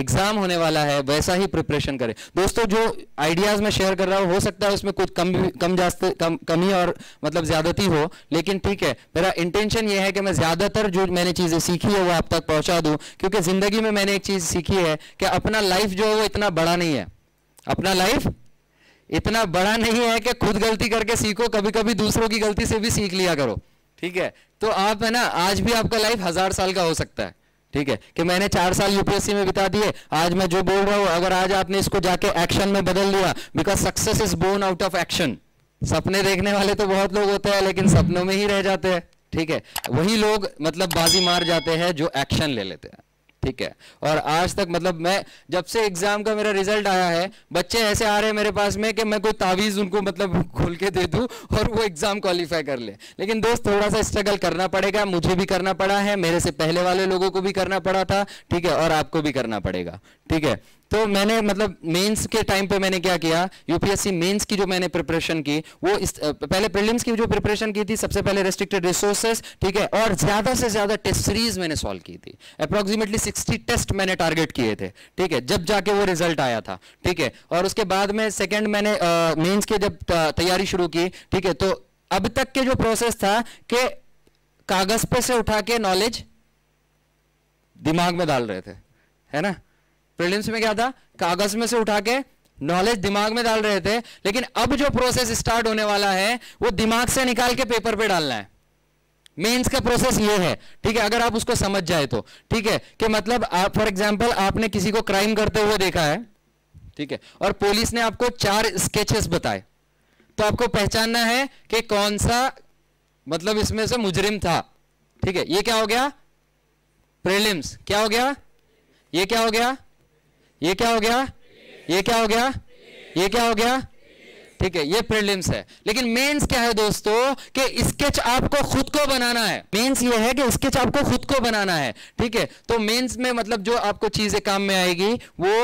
एग्जाम होने वाला है वैसा ही प्रिपरेशन करें। दोस्तों, जो आइडियाज मैं शेयर कर रहा हूं, हो सकता है उसमें कुछ कम कम जास्ते कम कमी और मतलब ज्यादती हो, लेकिन ठीक है, मेरा इंटेंशन ये है कि मैं ज्यादातर जो मैंने चीजें सीखी है वो आप तक पहुंचा दूं, क्योंकि जिंदगी में मैंने एक चीज सीखी है कि अपना लाइफ जो है वो इतना बड़ा नहीं है, अपना लाइफ इतना बड़ा नहीं है कि खुद गलती करके सीखो, कभी कभी दूसरों की गलती से भी सीख लिया करो, ठीक है। तो आप है ना, आज भी आपका लाइफ हजार साल का हो सकता है, ठीक है, कि मैंने चार साल यूपीएससी में बिता दिए, आज मैं जो बोल रहा हूं अगर आज आपने इसको जाके एक्शन में बदल लिया, because success is born out of action. सपने देखने वाले तो बहुत लोग होते हैं, लेकिन सपनों में ही रह जाते हैं, ठीक है, वही लोग मतलब बाजी मार जाते हैं जो एक्शन ले लेते हैं, ठीक है। और आज तक मतलब मैं जब से एग्जाम का मेरा रिजल्ट आया है, बच्चे ऐसे आ रहे हैं मेरे पास में कि मैं कोई तावीज़ उनको मतलब खोल के दे दूं और वो एग्जाम क्वालिफाई कर ले। लेकिन दोस्त, थोड़ा सा स्ट्रगल करना पड़ेगा, मुझे भी करना पड़ा है, मेरे से पहले वाले लोगों को भी करना पड़ा था, ठीक है, और आपको भी करना पड़ेगा, ठीक है। तो मैंने मतलब मेंस के टाइम पे मैंने क्या किया, यूपीएससी मेंस की जो मैंने प्रिपरेशन की वो इस पहले प्रीलिम्स की जो प्रिपरेशन की थी, सबसे पहले रेस्ट्रिक्टेड रिसोर्सेस, ठीक है, और ज्यादा से ज्यादा टेस्ट सीरीज मैंने सॉल्व की थी, अप्रोक्सीमेटली सिक्सटी टेस्ट मैंने टारगेट किए थे, ठीक है, जब जाके वो रिजल्ट आया था, ठीक है। और उसके बाद में सेकेंड मैंने मेन्स के जब तैयारी शुरू की, ठीक है, तो अब तक के जो प्रोसेस था कि कागज पे से उठा के नॉलेज दिमाग में डाल रहे थे, है ना। प्रीलिम्स में क्या था, कागज में से उठा के नॉलेज दिमाग में डाल रहे थे, लेकिन अब जो प्रोसेस स्टार्ट होने वाला है वो दिमाग से निकाल के पेपर पे डालना है। मेंस का प्रोसेस ये है, ठीक है, अगर आप उसको समझ जाए तो, ठीक है, कि मतलब आप फॉर एग्जांपल आपने किसी को क्राइम करते हुए देखा है, ठीक है, और पुलिस ने आपको चार स्केचेस बताए, तो आपको पहचानना है कि कौन सा मतलब इसमें से मुजरिम था। ठीक है, ये क्या हो गया प्रीलिम्स, क्या हो गया ये क्या हो गया ये क्या हो गया ये क्या हो गया ये क्या हो गया ठीक है, ये प्रीलिम्स है। लेकिन मेंस क्या है दोस्तों कि स्केच आपको खुद को बनाना है। मेंस ये है कि स्केच आपको खुद को बनाना है। ठीक है, तो मेंस में मतलब जो आपको चीजें काम में आएगी वो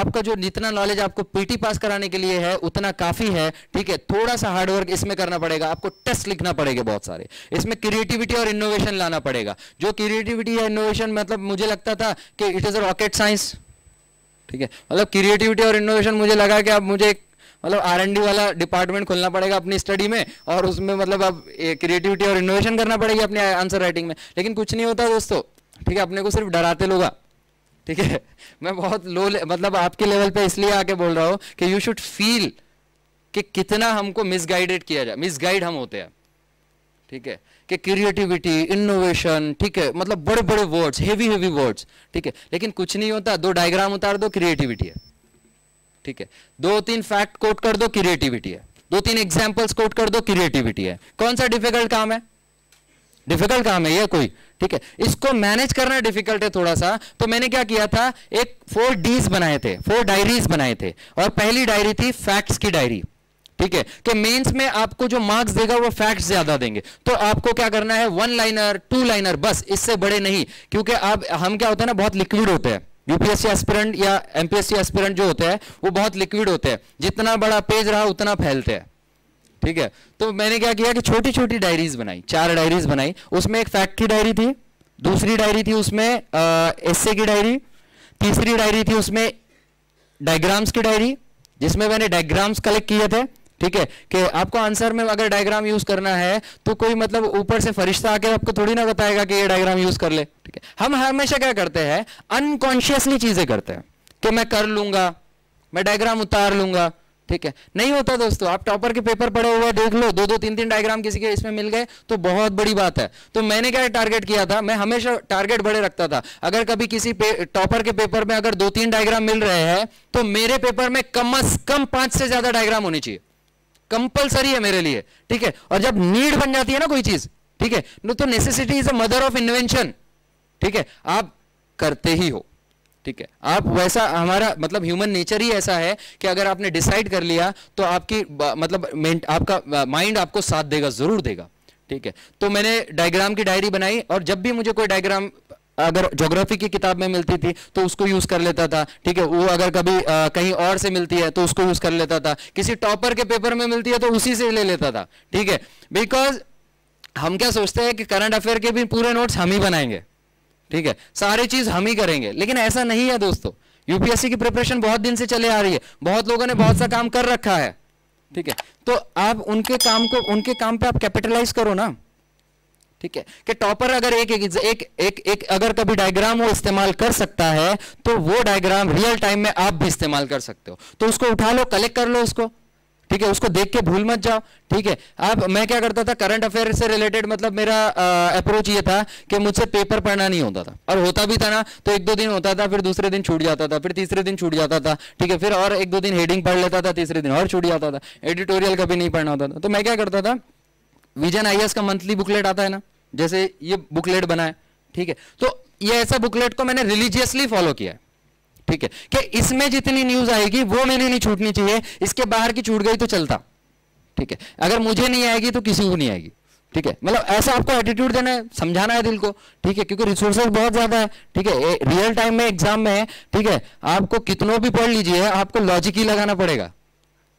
आपका जो जितना नॉलेज आपको पीटी पास कराने के लिए है उतना काफी है। ठीक है, थोड़ा सा हार्डवर्क इसमें करना पड़ेगा, आपको टेस्ट लिखना पड़ेगा बहुत सारे, इसमें क्रिएटिविटी और इनोवेशन लाना पड़ेगा। जो क्रिएटिविटी या इनोवेशन मतलब मुझे लगता था कि it is a rocket science. ठीक है, मतलब क्रिएटिविटी और इनोवेशन मुझे लगा कि आप मुझे मतलब आर एंड डी वाला डिपार्टमेंट खोलना पड़ेगा अपनी स्टडी में और उसमें मतलब आप क्रिएटिविटी और इनोवेशन करना पड़ेगा अपने आंसर राइटिंग में। लेकिन कुछ नहीं होता दोस्तों। ठीक है, अपने को सिर्फ डराते लोग। ठीक है, मैं बहुत लो मतलब आपके लेवल पे इसलिए आके बोल रहा हूँ कि यू शुड फील कि कितना हमको मिसगाइडेड किया जाए, मिसगाइड हम होते हैं। ठीक है, कि क्रिएटिविटी इनोवेशन, ठीक है, मतलब बड़े बड़े वर्ड्स, हेवी हेवी वर्ड्स। ठीक है, लेकिन कुछ नहीं होता, दो डायग्राम उतार दो क्रिएटिविटी है। ठीक है, दो तीन फैक्ट कोट कर दो क्रिएटिविटी है, दो तीन एग्जांपल्स कोट कर दो क्रिएटिविटी है। कौन सा डिफिकल्ट काम है? डिफिकल्ट काम है ये कोई? ठीक है, इसको मैनेज करना डिफिकल्ट है थोड़ा सा। तो मैंने क्या किया था, एक फोर डीज बनाए थे, फोर डायरीज बनाए थे और पहली डायरी थी फैक्ट्स की डायरी। ठीक है, कि मेंस में आपको जो मार्क्स देगा वो फैक्ट्स ज्यादा देंगे, तो आपको क्या करना है वन लाइनर टू लाइनर बस, इससे बड़े नहीं, क्योंकि आप हम क्या होते हैं ना बहुत लिक्विड होते हैं। यूपीएससी एस्पिरेंट या एमपीएससी एस्पिरेंट जो होते हैं वो बहुत लिक्विड होते हैं, जितना बड़ा पेज रहा उतना फैलते हैं। ठीक है, तो मैंने क्या किया कि छोटी छोटी डायरीज बनाई, चार डायरीज बनाई, उसमें एक फैक्ट की डायरी थी, दूसरी डायरी थी उसमें एस्से की डायरी, तीसरी डायरी थी उसमें डायग्राम्स की डायरी जिसमें मैंने डायग्राम्स कलेक्ट किए थे। ठीक है, कि आपको आंसर में अगर डायग्राम यूज करना है तो कोई मतलब ऊपर से फरिश्ता आके आपको थोड़ी ना बताएगा कि ये डायग्राम यूज कर ले। ठीक है, हम हमेशा क्या करते हैं अनकॉन्शियसली चीजें करते हैं कि मैं कर लूंगा, मैं डायग्राम उतार लूंगा। ठीक है, नहीं होता दोस्तों। आप टॉपर के पेपर पढ़े हुए देख लो, दो दो तीन तीन डायग्राम किसी के इसमें मिल गए तो बहुत बड़ी बात है। तो मैंने क्या टारगेट किया था, मैं हमेशा टारगेट बड़े रखता था, अगर कभी किसी टॉपर के पेपर में अगर दो तीन डायग्राम मिल रहे हैं तो मेरे पेपर में कम अज कम पांच से ज्यादा डायग्राम होने चाहिए, कंपलसरी है मेरे लिए। ठीक है, और जब नीड बन जाती है ना कोई चीज, ठीक है, नो तो necessity is a mother of invention. ठीक है, आप करते ही हो। ठीक है, आप वैसा हमारा मतलब ह्यूमन नेचर ही ऐसा है कि अगर आपने डिसाइड कर लिया तो आपकी मतलब आपका माइंड आपको साथ देगा, जरूर देगा। ठीक है, तो मैंने डायग्राम की डायरी बनाई और जब भी मुझे कोई डायग्राम अगर ज्योग्राफी की किताब में मिलती थी तो उसको यूज कर लेता था। ठीक है, वो अगर कभी आ, कहीं और से मिलती है तो उसको यूज कर लेता था, किसी टॉपर के पेपर में मिलती है तो उसी से ले लेता था। ठीक है, बिकॉज हम क्या सोचते हैं कि करंट अफेयर के भी पूरे नोट्स हम ही बनाएंगे। ठीक है, सारी चीज हम ही करेंगे, लेकिन ऐसा नहीं है दोस्तों। यूपीएससी की प्रिपरेशन बहुत दिन से चले आ रही है, बहुत लोगों ने बहुत सा काम कर रखा है। ठीक है, तो आप उनके काम को उनके काम पे आप कैपिटलाइज करो ना। ठीक है, कि टॉपर अगर एक एक, एक एक एक अगर कभी डायग्राम वो इस्तेमाल कर सकता है तो वो डायग्राम रियल टाइम में आप भी इस्तेमाल कर सकते हो, तो उसको उठा लो, कलेक्ट कर लो उसको। ठीक है, उसको देख के भूल मत जाओ। ठीक है, आप मैं क्या करता था करंट अफेयर से रिलेटेड मतलब मेरा अप्रोच ये था कि मुझसे पेपर पढ़ना नहीं होता था, और होता भी था ना तो एक दो दिन होता था, फिर दूसरे दिन छूट जाता था, फिर तीसरे दिन छूट जाता था। ठीक है, फिर और एक दो दिन हेडिंग पढ़ लेता था, तीसरे दिन और छूट जाता था, एडिटोरियल कभी नहीं पढ़ना होता था। तो मैं क्या करता था, विजन आईएएस का मंथली बुकलेट आता है ना, जैसे ये बुकलेट बना है। ठीक है, तो ये ऐसा बुकलेट को मैंने रिलीजियसली फॉलो किया है। ठीक है, कि इसमें जितनी न्यूज आएगी वो मैंने नहीं छूटनी चाहिए, इसके बाहर की छूट गई तो चलता। ठीक है, अगर मुझे नहीं आएगी तो किसी को नहीं आएगी। ठीक है, मतलब ऐसा आपको एटीट्यूड देना है, समझाना है दिल को। ठीक है, क्योंकि रिसोर्सेज बहुत ज्यादा है। ठीक है, रियल टाइम में एग्जाम में है। ठीक है, आपको कितनों भी पढ़ लीजिए, आपको लॉजिक ही लगाना पड़ेगा।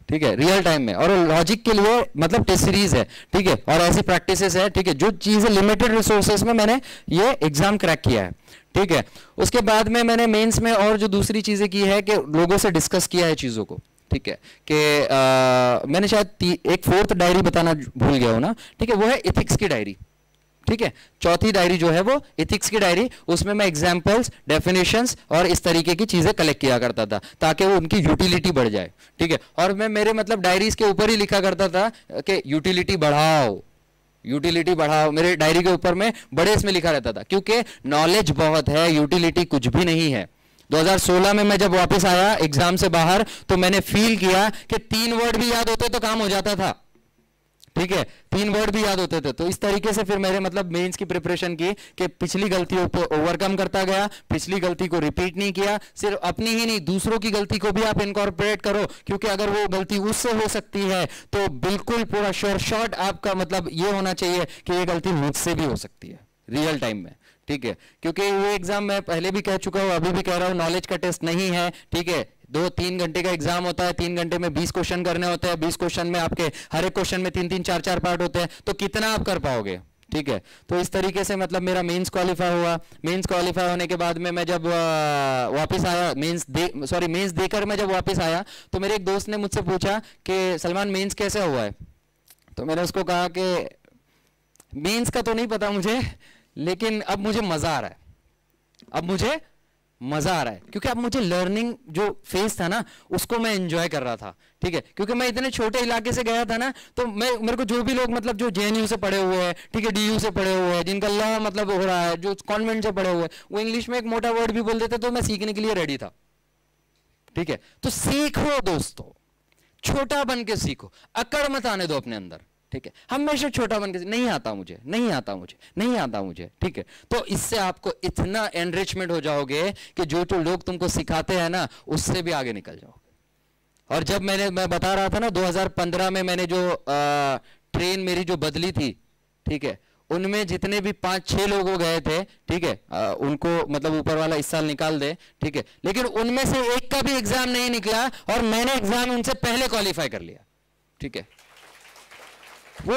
ठीक है, रियल टाइम में, और लॉजिक के लिए मतलब टेस्ट सीरीज है। ठीक है, और ऐसी प्रैक्टिसेस है। ठीक है, जो चीजें लिमिटेड रिसोर्सेज में मैंने ये एग्जाम क्रैक किया है। ठीक है, उसके बाद में मैंने मेंस में और जो दूसरी चीजें की है कि लोगों से डिस्कस किया है चीजों को। ठीक है, कि मैंने शायद एक फोर्थ डायरी बताना भूल गया हूं ना। ठीक है, वो है इथिक्स की डायरी। ठीक है, चौथी डायरी जो है वो इथिक्स की डायरी, उसमें मैं एग्जांपल्स, डेफिनेशंस और इस तरीके की चीजें कलेक्ट किया करता था ताकि वो उनकी यूटिलिटी बढ़ जाए। ठीक है, और मैं मेरे मतलब डायरीज के ऊपर ही लिखा करता था कि यूटिलिटी बढ़ाओ, यूटिलिटी बढ़ाओ, मेरे डायरी के ऊपर में बड़े इसमें लिखा रहता था, क्योंकि नॉलेज बहुत है, यूटिलिटी कुछ भी नहीं है। दो हज़ार सोलह में मैं जब वापस आया एग्जाम से बाहर तो मैंने फील किया कि तीन वर्ड भी याद होते तो काम हो जाता था। ठीक है, तीन वर्ड भी याद होते थे। तो इस तरीके से फिर मेरे मतलब मेंस की प्रिपरेशन की कि पिछली गलतियों को ओवरकम करता गया, पिछली गलती को रिपीट नहीं किया। सिर्फ अपनी ही नहीं, दूसरों की गलती को भी आप इनकॉर्पोरेट करो, क्योंकि अगर वो गलती उससे हो सकती है तो बिल्कुल पूरा श्योर शॉट आपका मतलब ये होना चाहिए कि ये गलती मुझसे भी हो सकती है रियल टाइम में। ठीक है, क्योंकि ये एग्जाम मैं पहले भी कह चुका हूँ, अभी भी कह रहा हूँ, नॉलेज का टेस्ट नहीं है। ठीक है, दो तीन घंटे का एग्जाम होता है, तीन घंटे में बीस क्वेश्चन करने होते हैं, बीस क्वेश्चन में आपके हर एक क्वेश्चन में तीन तीन चार चार पार्ट होते हैं, तो कितना आप कर पाओगे। ठीक है, तो इस तरीके से मतलब मेरा मेंस क्वालिफाई हुआ। मेंस क्वालिफाई होने के बाद में मैं जब वापस आया, मेंस दे सॉरी मेंस देकर मैं जब वापस आया तो मेरे एक दोस्त ने मुझसे पूछा कि सलमान मेंस कैसे हुआ है, तो मैंने उसको कहा कि मेंस का तो नहीं पता मुझे, लेकिन अब मुझे मजा आ रहा है, अब मुझे मजा आ रहा है, क्योंकि अब मुझे लर्निंग जो फेज था ना उसको मैं एंजॉय कर रहा था। ठीक है, क्योंकि मैं इतने छोटे इलाके से गया था ना, तो मैं मेरे को जो भी लोग मतलब जो जे एन यू से पढ़े हुए हैं, ठीक है, डी यू से पढ़े हुए हैं, जिनका लॉ मतलब हो रहा है, जो कॉन्वेंट से पढ़े हुए हैं, वो इंग्लिश में एक मोटा वर्ड भी बोल देते तो मैं सीखने के लिए रेडी था। ठीक है, तो सीखो दोस्तों, छोटा बन के सीखो, अकड़ मत आने दो अपने अंदर। ठीक है, हमेशा छोटा बन के नहीं आता मुझे, नहीं आता मुझे, नहीं आता मुझे। ठीक है, तो इससे आपको इतना एनरिचमेंट हो जाओगे कि जो जो लोग तुमको सिखाते हैं ना उससे भी आगे निकल जाओगे। और जब मैंने मैं बता रहा था ना दो हज़ार पंद्रह में मैंने जो आ, ट्रेन मेरी जो बदली थी, ठीक है, उनमें जितने भी पांच छह लोग गए थे, ठीक है, आ, उनको मतलब ऊपर वाला इस साल निकाल दे। ठीक है, लेकिन उनमें से एक का भी एग्जाम नहीं निकला और मैंने एग्जाम उनसे पहले क्वालिफाई कर लिया। ठीक है, वो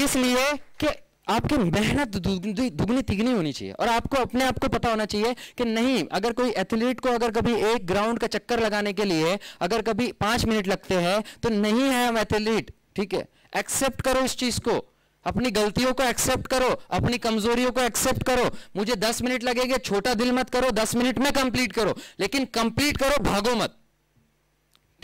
इसलिए कि आपकी मेहनत दुगनी तिगनी होनी चाहिए और आपको अपने आप को पता होना चाहिए कि नहीं, अगर कोई एथलीट को अगर कभी एक ग्राउंड का चक्कर लगाने के लिए अगर कभी पांच मिनट लगते हैं तो नहीं है हम एथलीट। ठीक है, एक्सेप्ट करो इस चीज को, अपनी गलतियों को एक्सेप्ट करो, अपनी कमजोरियों को एक्सेप्ट करो। मुझे दस मिनट लगेंगे, छोटा दिल मत करो, दस मिनट में कंप्लीट करो, लेकिन कंप्लीट करो, भागो मत।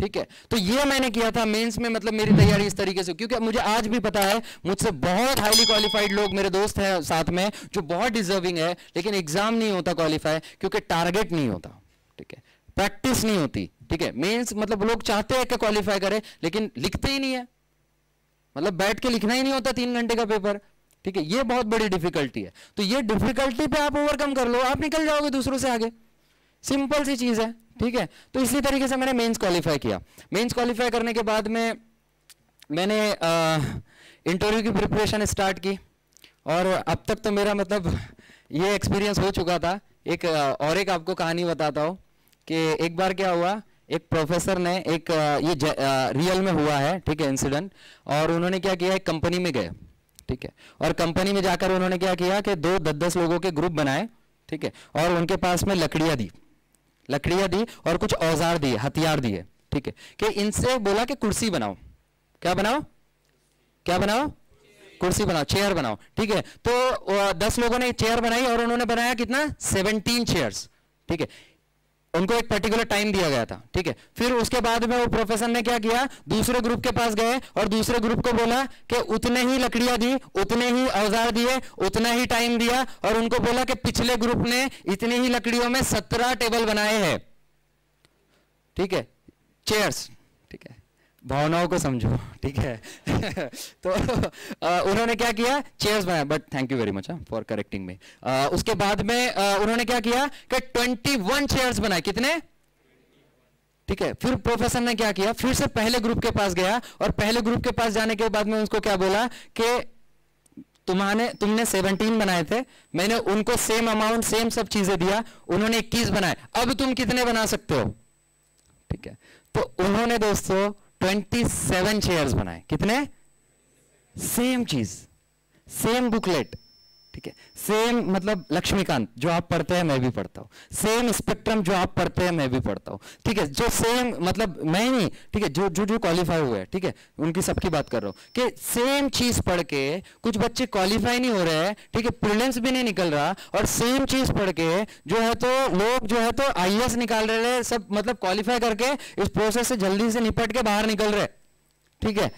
ठीक है, तो ये मैंने किया था मेंस में, मतलब मेरी तैयारी इस तरीके से, क्योंकि मुझे आज भी पता है मुझसे बहुत हाईली क्वालिफाइड लोग मेरे दोस्त हैं साथ में जो बहुत डिजर्विंग है, लेकिन एग्जाम नहीं होता क्वालिफाई, क्योंकि टारगेट नहीं होता। ठीक है, प्रैक्टिस नहीं होती। ठीक है, मेंस मतलब लोग चाहते हैं कि क्वालिफाई करें, लेकिन लिखते ही नहीं है, मतलब बैठ के लिखना ही नहीं होता तीन घंटे का पेपर। ठीक है, ये बहुत बड़ी डिफिकल्टी है। तो ये डिफिकल्टी पे आप ओवरकम कर लो, आप निकल जाओगे दूसरों से आगे, सिंपल सी चीज है। ठीक है, तो इसी तरीके से मैंने मेंस क्वालिफाई किया। मेंस क्वालिफाई करने के बाद में मैंने इंटरव्यू की प्रिपरेशन स्टार्ट की, और अब तक तो मेरा मतलब ये एक्सपीरियंस हो चुका था। एक और एक आपको कहानी बताता हूँ कि एक बार क्या हुआ, एक प्रोफेसर ने एक ये ज, आ, रियल में हुआ है, ठीक है, इंसिडेंट, और उन्होंने क्या किया, एक कंपनी में गए। ठीक है, और कंपनी में जाकर उन्होंने क्या किया कि दो दस दस लोगों के ग्रुप बनाए। ठीक है, और उनके पास में लकड़ियाँ दी, लकड़ियाँ दी और कुछ औजार दिए, हथियार दिए। ठीक है, कि इनसे बोला कि कुर्सी बनाओ, क्या बनाओ, क्या बनाओ, कुर्सी बनाओ, चेयर बनाओ। ठीक है, तो दस लोगों ने चेयर बनाई और उन्होंने बनाया कितना, सेवनटीन चेयर्स। ठीक है, उनको एक पर्टिकुलर टाइम दिया गया था। ठीक है, फिर उसके बाद में वो प्रोफेसर ने क्या किया, दूसरे ग्रुप के पास गए और दूसरे ग्रुप को बोला कि उतने ही लकड़ियां दी, उतने ही औजार दिए, उतना ही टाइम दिया, और उनको बोला कि पिछले ग्रुप ने इतनी ही लकड़ियों में सत्रह टेबल बनाए हैं। ठीक है, चेयर्स। ठीक है, भावनाओं को समझो। ठीक है तो आ, उन्होंने क्या किया, चेयर्स बनाया, but thank you very much for correcting me. उसके बाद में आ, उन्होंने क्या किया कि इक्कीस चेयर्स बनाए, कितने, ठीक है। फिर प्रोफेसर ने क्या किया, फिर से पहले ग्रुप के पास गया और पहले ग्रुप के पास जाने के बाद में उसको क्या बोला कि तुम्हारे तुमने सत्रह बनाए थे, मैंने उनको सेम अमाउंट सेम सब चीजें दिया, उन्होंने इक्कीस बनाए, अब तुम कितने बना सकते हो। ठीक है, तो उन्होंने दोस्तों सत्ताईस चेयर्स बनाए, कितने, सेम चीज, सेम बुकलेट। ठीक है, सेम मतलब लक्ष्मीकांत जो आप पढ़ते हैं मैं भी पढ़ता हूँ, सेम स्पेक्ट्रम जो आप पढ़ते हैं मैं भी पढ़ता हूँ। ठीक है, जो सेम मतलब मैं ही नहीं, ठीक है, जो जो जो क्वालिफाई हुए हैं, ठीक है, उनकी सबकी बात कर रहा हूँ कि सेम चीज पढ़ के कुछ बच्चे क्वालिफाई नहीं हो रहे हैं। ठीक है, प्रीलिम्स भी नहीं निकल रहा और सेम चीज पढ़ के जो है तो लोग जो है तो आई ए एस निकाल रहे हैं, सब मतलब क्वालिफाई करके इस प्रोसेस से जल्दी से निपट के बाहर निकल रहे। ठीक है,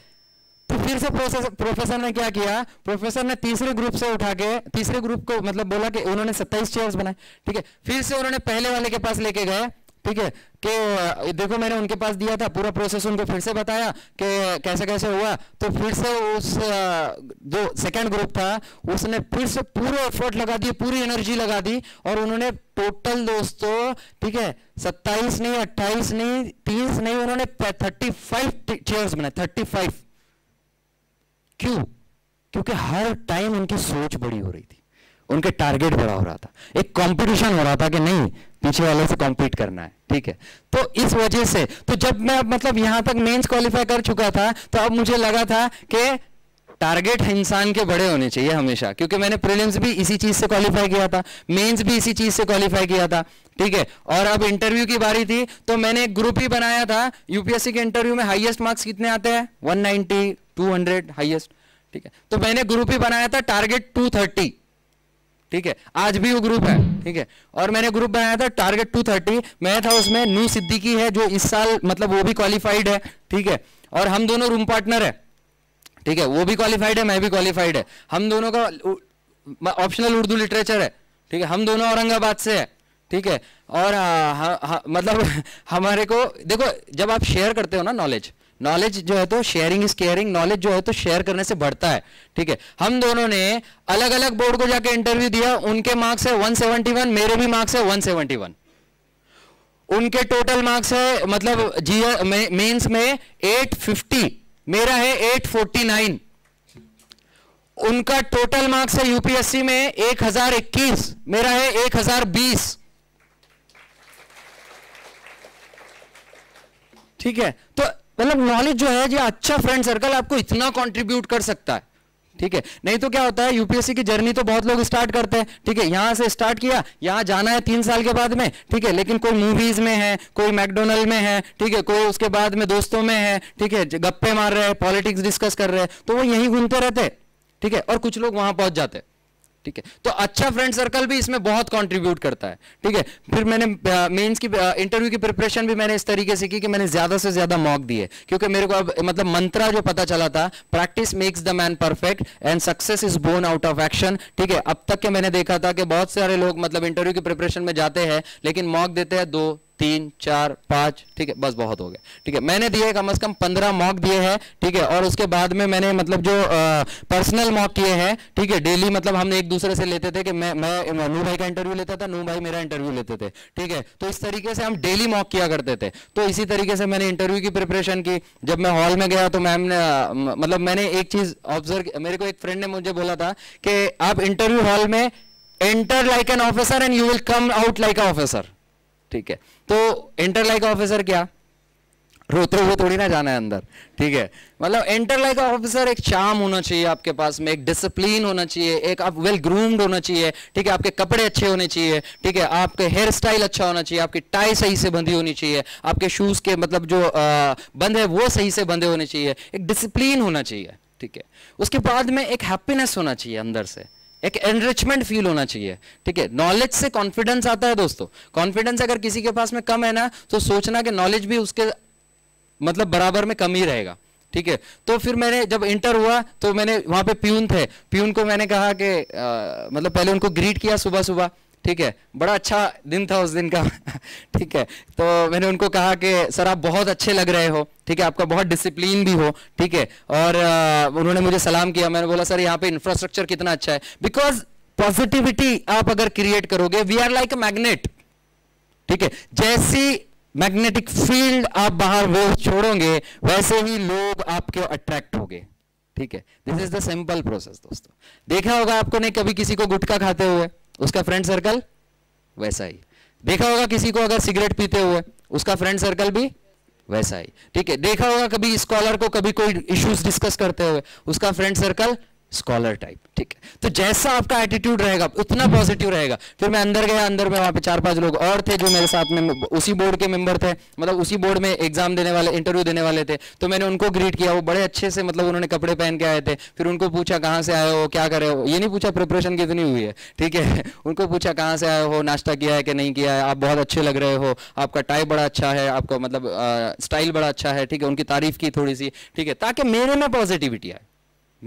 तो फिर से प्रोफेसर ने क्या किया, प्रोफेसर ने तीसरे ग्रुप से उठा के तीसरे ग्रुप को मतलब बोला कि उन्होंने सत्ताईस चेयर्स बनाए। ठीक है, फिर से उन्होंने पहले वाले के पास लेके गए, ठीक है कि देखो मैंने उनके पास दिया था पूरा प्रोसेस, उनको फिर से बताया कि कैसे कैसे हुआ, तो फिर से उस जो सेकंड ग्रुप था उसने फिर से पूरा एफर्ट लगा दी, पूरी एनर्जी लगा दी और उन्होंने टोटल दोस्तों ठीक है सत्ताईस नहीं, अट्ठाईस नहीं, तीस नहीं, उन्होंने थर्टी फाइव चेयर्स बनाए, थर्टी फाइव क्यों? क्योंकि हर टाइम उनकी सोच बड़ी हो रही थी, उनके टारगेट बड़ा हो रहा था, एक कंपटीशन हो रहा था कि नहीं पीछे वाले से कॉम्पीट करना है, ठीक है। तो इस वजह से तो जब मैं मतलब यहां तक मेंस क्वालिफाई कर चुका था तो अब मुझे लगा था कि टारगेट इंसान के बड़े होने चाहिए हमेशा, क्योंकि मैंने प्रीलिम्स भी इसी चीज से क्वालिफाई किया था, मेंस भी इसी चीज से क्वालिफाई किया था, ठीक है। और अब इंटरव्यू की बारी थी तो मैंने एक ग्रुप ही बनाया था, यूपीएससी के इंटरव्यू में हाइएस्ट मार्क्स कितने आते हैं one ninety, two hundred highest, ठीक है। तो मैंने ग्रुप ही बनाया था टारगेट टू थर्टी, ठीक है, आज भी वो ग्रुप है, ठीक है। और मैंने ग्रुप बनाया था टारगेट टू थर्टी, मैं था उसमें, नू सिद्दीकी है जो इस साल मतलब वो भी क्वालिफाइड है, ठीक है, और हम दोनों रूम पार्टनर है, ठीक है, वो भी क्वालिफाइड है, मैं भी क्वालिफाइड है, हम दोनों का ऑप्शनल उर्दू लिटरेचर है, ठीक है, हम दोनों औरंगाबाद से है, ठीक है। और हा, हा, हा, मतलब हमारे को देखो जब आप शेयर करते हो ना नॉलेज, नॉलेज जो है तो शेयरिंग इज केयरिंग, नॉलेज जो है तो शेयर करने से बढ़ता है, ठीक है। हम दोनों ने अलग अलग बोर्ड को जाके इंटरव्यू दिया, उनके मार्क्स है वन सेवेंटी वन, मेरे भी मार्क्स है वन सेवेंटी वन, उनके टोटल मार्क्स है मतलब जी मेंस में एट फिफ्टी, मेरा है एट फोर्टी नाइन, उनका टोटल मार्क्स है यूपीएससी में एक हजार इक्कीस, मेरा है एक हजार बीस, ठीक है। तो मतलब नॉलेज जो है जो अच्छा फ्रेंड सर्कल आपको इतना कंट्रीब्यूट कर सकता है, ठीक है। नहीं तो क्या होता है यूपीएससी की जर्नी तो बहुत लोग स्टार्ट करते हैं, ठीक है, यहां से स्टार्ट किया, यहां जाना है तीन साल के बाद में, ठीक है, लेकिन कोई मूवीज में है, कोई मैकडोनल्ड में है, ठीक है, कोई उसके बाद में दोस्तों में है, ठीक है, गप्पे मार रहे हैं, पॉलिटिक्स डिस्कस कर रहे हैं, तो वो यहीं घूमते रहते, ठीक है, और कुछ लोग वहां पहुंच जाते हैं, ठीक है। तो अच्छा फ्रेंड सर्कल भी इसमें बहुत कंट्रीब्यूट करता है, ठीक है। फिर मैंने मेंस की इंटरव्यू की प्रिपरेशन भी मैंने इस तरीके से की कि मैंने ज्यादा से ज्यादा मॉक दिए, क्योंकि मेरे को अब मतलब मंत्रा जो पता चला था, practice makes the man perfect and success is born out of action, ठीक है। अब तक के मैंने देखा था कि बहुत सारे लोग मतलब इंटरव्यू की प्रिपरेशन में जाते हैं लेकिन मॉक देते हैं दो तीन चार पांच, ठीक है, बस बहुत हो गया, ठीक है। मैंने दिए कम से कम पंद्रह मॉक दिए हैं, ठीक है, और उसके बाद में मैंने मतलब जो पर्सनल मॉक किए हैं, ठीक है, डेली मतलब हमने एक दूसरे से लेते थे कि मैं मैं नू भाई का इंटरव्यू लेता था, नू भाई मेरा इंटरव्यू लेते थे, ठीक है। तो इस तरीके से हम डेली मॉक किया करते थे। तो इसी तरीके से मैंने इंटरव्यू की प्रिपरेशन की। जब मैं हॉल में गया तो मैम ने मतलब मैंने एक चीज ऑब्जर्व, मेरे को एक फ्रेंड ने मुझे बोला था कि आप इंटरव्यू हॉल में enter like an officer and you will come out like a officer, ठीक है। तो एंटर लाइक ऑफिसर क्या, रोते हुए थोड़ी ना जाना है अंदर, ठीक है। मतलब एंटर लाइक ऑफिसर, एक चार्म होना चाहिए आपके पास में, एक डिसिप्लिन होना चाहिए, एक आप वेल ग्रूम्ड होना चाहिए, ठीक है, आपके कपड़े अच्छे होने चाहिए, ठीक है, आपके हेयर स्टाइल अच्छा होना चाहिए, आपकी टाई सही से बंधी होनी चाहिए, आपके शूज के मतलब जो आ, बंद है वो सही से बंधे होने चाहिए, एक डिसिप्लिन होना चाहिए, ठीक है। उसके बाद में एक हैप्पीनेस होना चाहिए अंदर से, एक एनरिचमेंट फील होना चाहिए, ठीक है। नॉलेज से कॉन्फिडेंस आता है दोस्तों। कॉन्फिडेंस अगर किसी के पास में कम है ना तो सोचना कि नॉलेज भी उसके मतलब बराबर में कम ही रहेगा, ठीक है। तो फिर मैंने जब इंटर हुआ तो मैंने वहां पे प्यून थे, प्यून को मैंने कहा कि मतलब पहले उनको ग्रीट किया सुबह सुबह, ठीक है, बड़ा अच्छा दिन था उस दिन का, ठीक है। तो मैंने उनको कहा कि सर आप बहुत अच्छे लग रहे हो, ठीक है, आपका बहुत डिसिप्लिन भी हो, ठीक है। और आ, उन्होंने मुझे सलाम किया। मैंने बोला सर यहाँ पे इंफ्रास्ट्रक्चर कितना अच्छा है, बिकॉज पॉजिटिविटी आप अगर क्रिएट करोगे, we are like a magnet, ठीक है, जैसी मैग्नेटिक फील्ड आप बाहर वो छोड़ोगे वैसे ही लोग आपके अट्रैक्ट होंगे, ठीक है। This is the simple process दोस्तों। देखा होगा आपको नहीं कभी किसी को गुटखा खाते हुए, उसका फ्रेंड सर्कल वैसा ही। देखा होगा किसी को अगर सिगरेट पीते हुए, उसका फ्रेंड सर्कल भी वैसा ही, ठीक है। देखा होगा कभी स्कॉलर को कभी कोई इश्यूज डिस्कस करते हुए, उसका फ्रेंड सर्कल स्कॉलर टाइप, ठीक है। तो जैसा आपका एटीट्यूड रहेगा उतना पॉजिटिव रहेगा। फिर मैं अंदर गया, अंदर में वहां पे चार पांच लोग और थे जो मेरे साथ में उसी बोर्ड के मेंबर थे, मतलब उसी बोर्ड में एग्जाम देने वाले, इंटरव्यू देने वाले थे। तो मैंने उनको ग्रीट किया, वो बड़े अच्छे से मतलब उन्होंने कपड़े पहन के आए थे। फिर उनको पूछा कहाँ से आए हो, क्या कर रहे हो, ये नहीं पूछा प्रिपरेशन कितनी हुई है, ठीक है। उनको पूछा कहाँ से आए हो, नाश्ता किया है कि नहीं किया है, आप बहुत अच्छे लग रहे हो, आपका टाई बड़ा अच्छा है, आपका मतलब स्टाइल बड़ा अच्छा है, ठीक है। उनकी तारीफ की थोड़ी सी, ठीक है, ताकि मेरे में पॉजिटिविटी आए।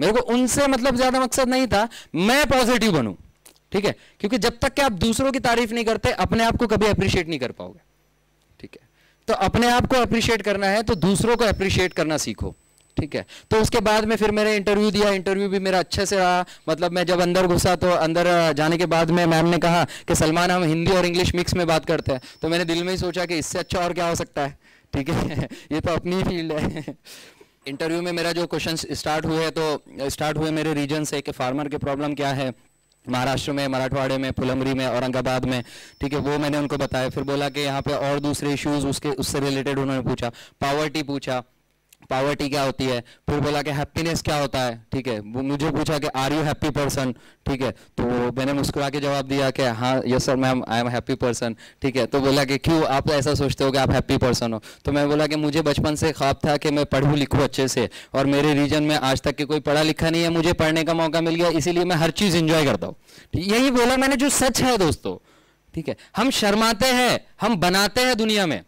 मेरे को उनसे मतलब ज्यादा मकसद नहीं था, मैं पॉजिटिव बनूं, ठीक है। क्योंकि जब तक कि आप दूसरों की तारीफ नहीं करते अपने आप को कभी अप्रिशिएट नहीं कर पाओगे, तो अपने आप को अप्रिशिएट करना है तो दूसरों को अप्रिशिएट करना सीखो, ठीक है। तो उसके बाद में फिर मैंने इंटरव्यू दिया, इंटरव्यू भी मेरा अच्छे से रहा, मतलब मैं जब अंदर घुसा तो अंदर जाने के बाद में मैम ने कहा कि सलमान हम हिंदी और इंग्लिश मिक्स में बात करते हैं, तो मैंने दिल में ही सोचा कि इससे अच्छा और क्या हो सकता है, ठीक है, ये तो अपनी ही फील्ड है। इंटरव्यू में मेरा जो क्वेश्चन स्टार्ट हुए तो स्टार्ट हुए मेरे रीजन से कि फार्मर के प्रॉब्लम क्या है महाराष्ट्र में, मराठवाड़े में, फुलंबरी में, औरंगाबाद में, ठीक है, वो मैंने उनको बताया। फिर बोला कि यहाँ पे और दूसरे इश्यूज उसके उससे रिलेटेड उन्होंने पूछा, पावर्टी पूछा, पावर्टी क्या होती है। फिर बोला कि हैप्पीनेस क्या होता है, ठीक है, वो मुझे पूछा कि आर यू हैप्पी पर्सन, ठीक है, तो मैंने मुस्कुरा के जवाब दिया कि हाँ yes sir ma'am I am happy person, ठीक है। तो बोला कि क्यों आप ऐसा सोचते हो कि आप हैप्पी पर्सन हो, तो मैं बोला कि मुझे बचपन से ख्वाब था कि मैं पढ़ूँ लिखूँ अच्छे से, और मेरे रीजन में आज तक के कोई पढ़ा लिखा नहीं है, मुझे पढ़ने का मौका मिल गया, इसीलिए मैं हर चीज़ इंजॉय करता हूँ। यही बोला मैंने, जो सच है दोस्तों, ठीक है। हम शर्माते हैं, हम बनाते हैं दुनिया में,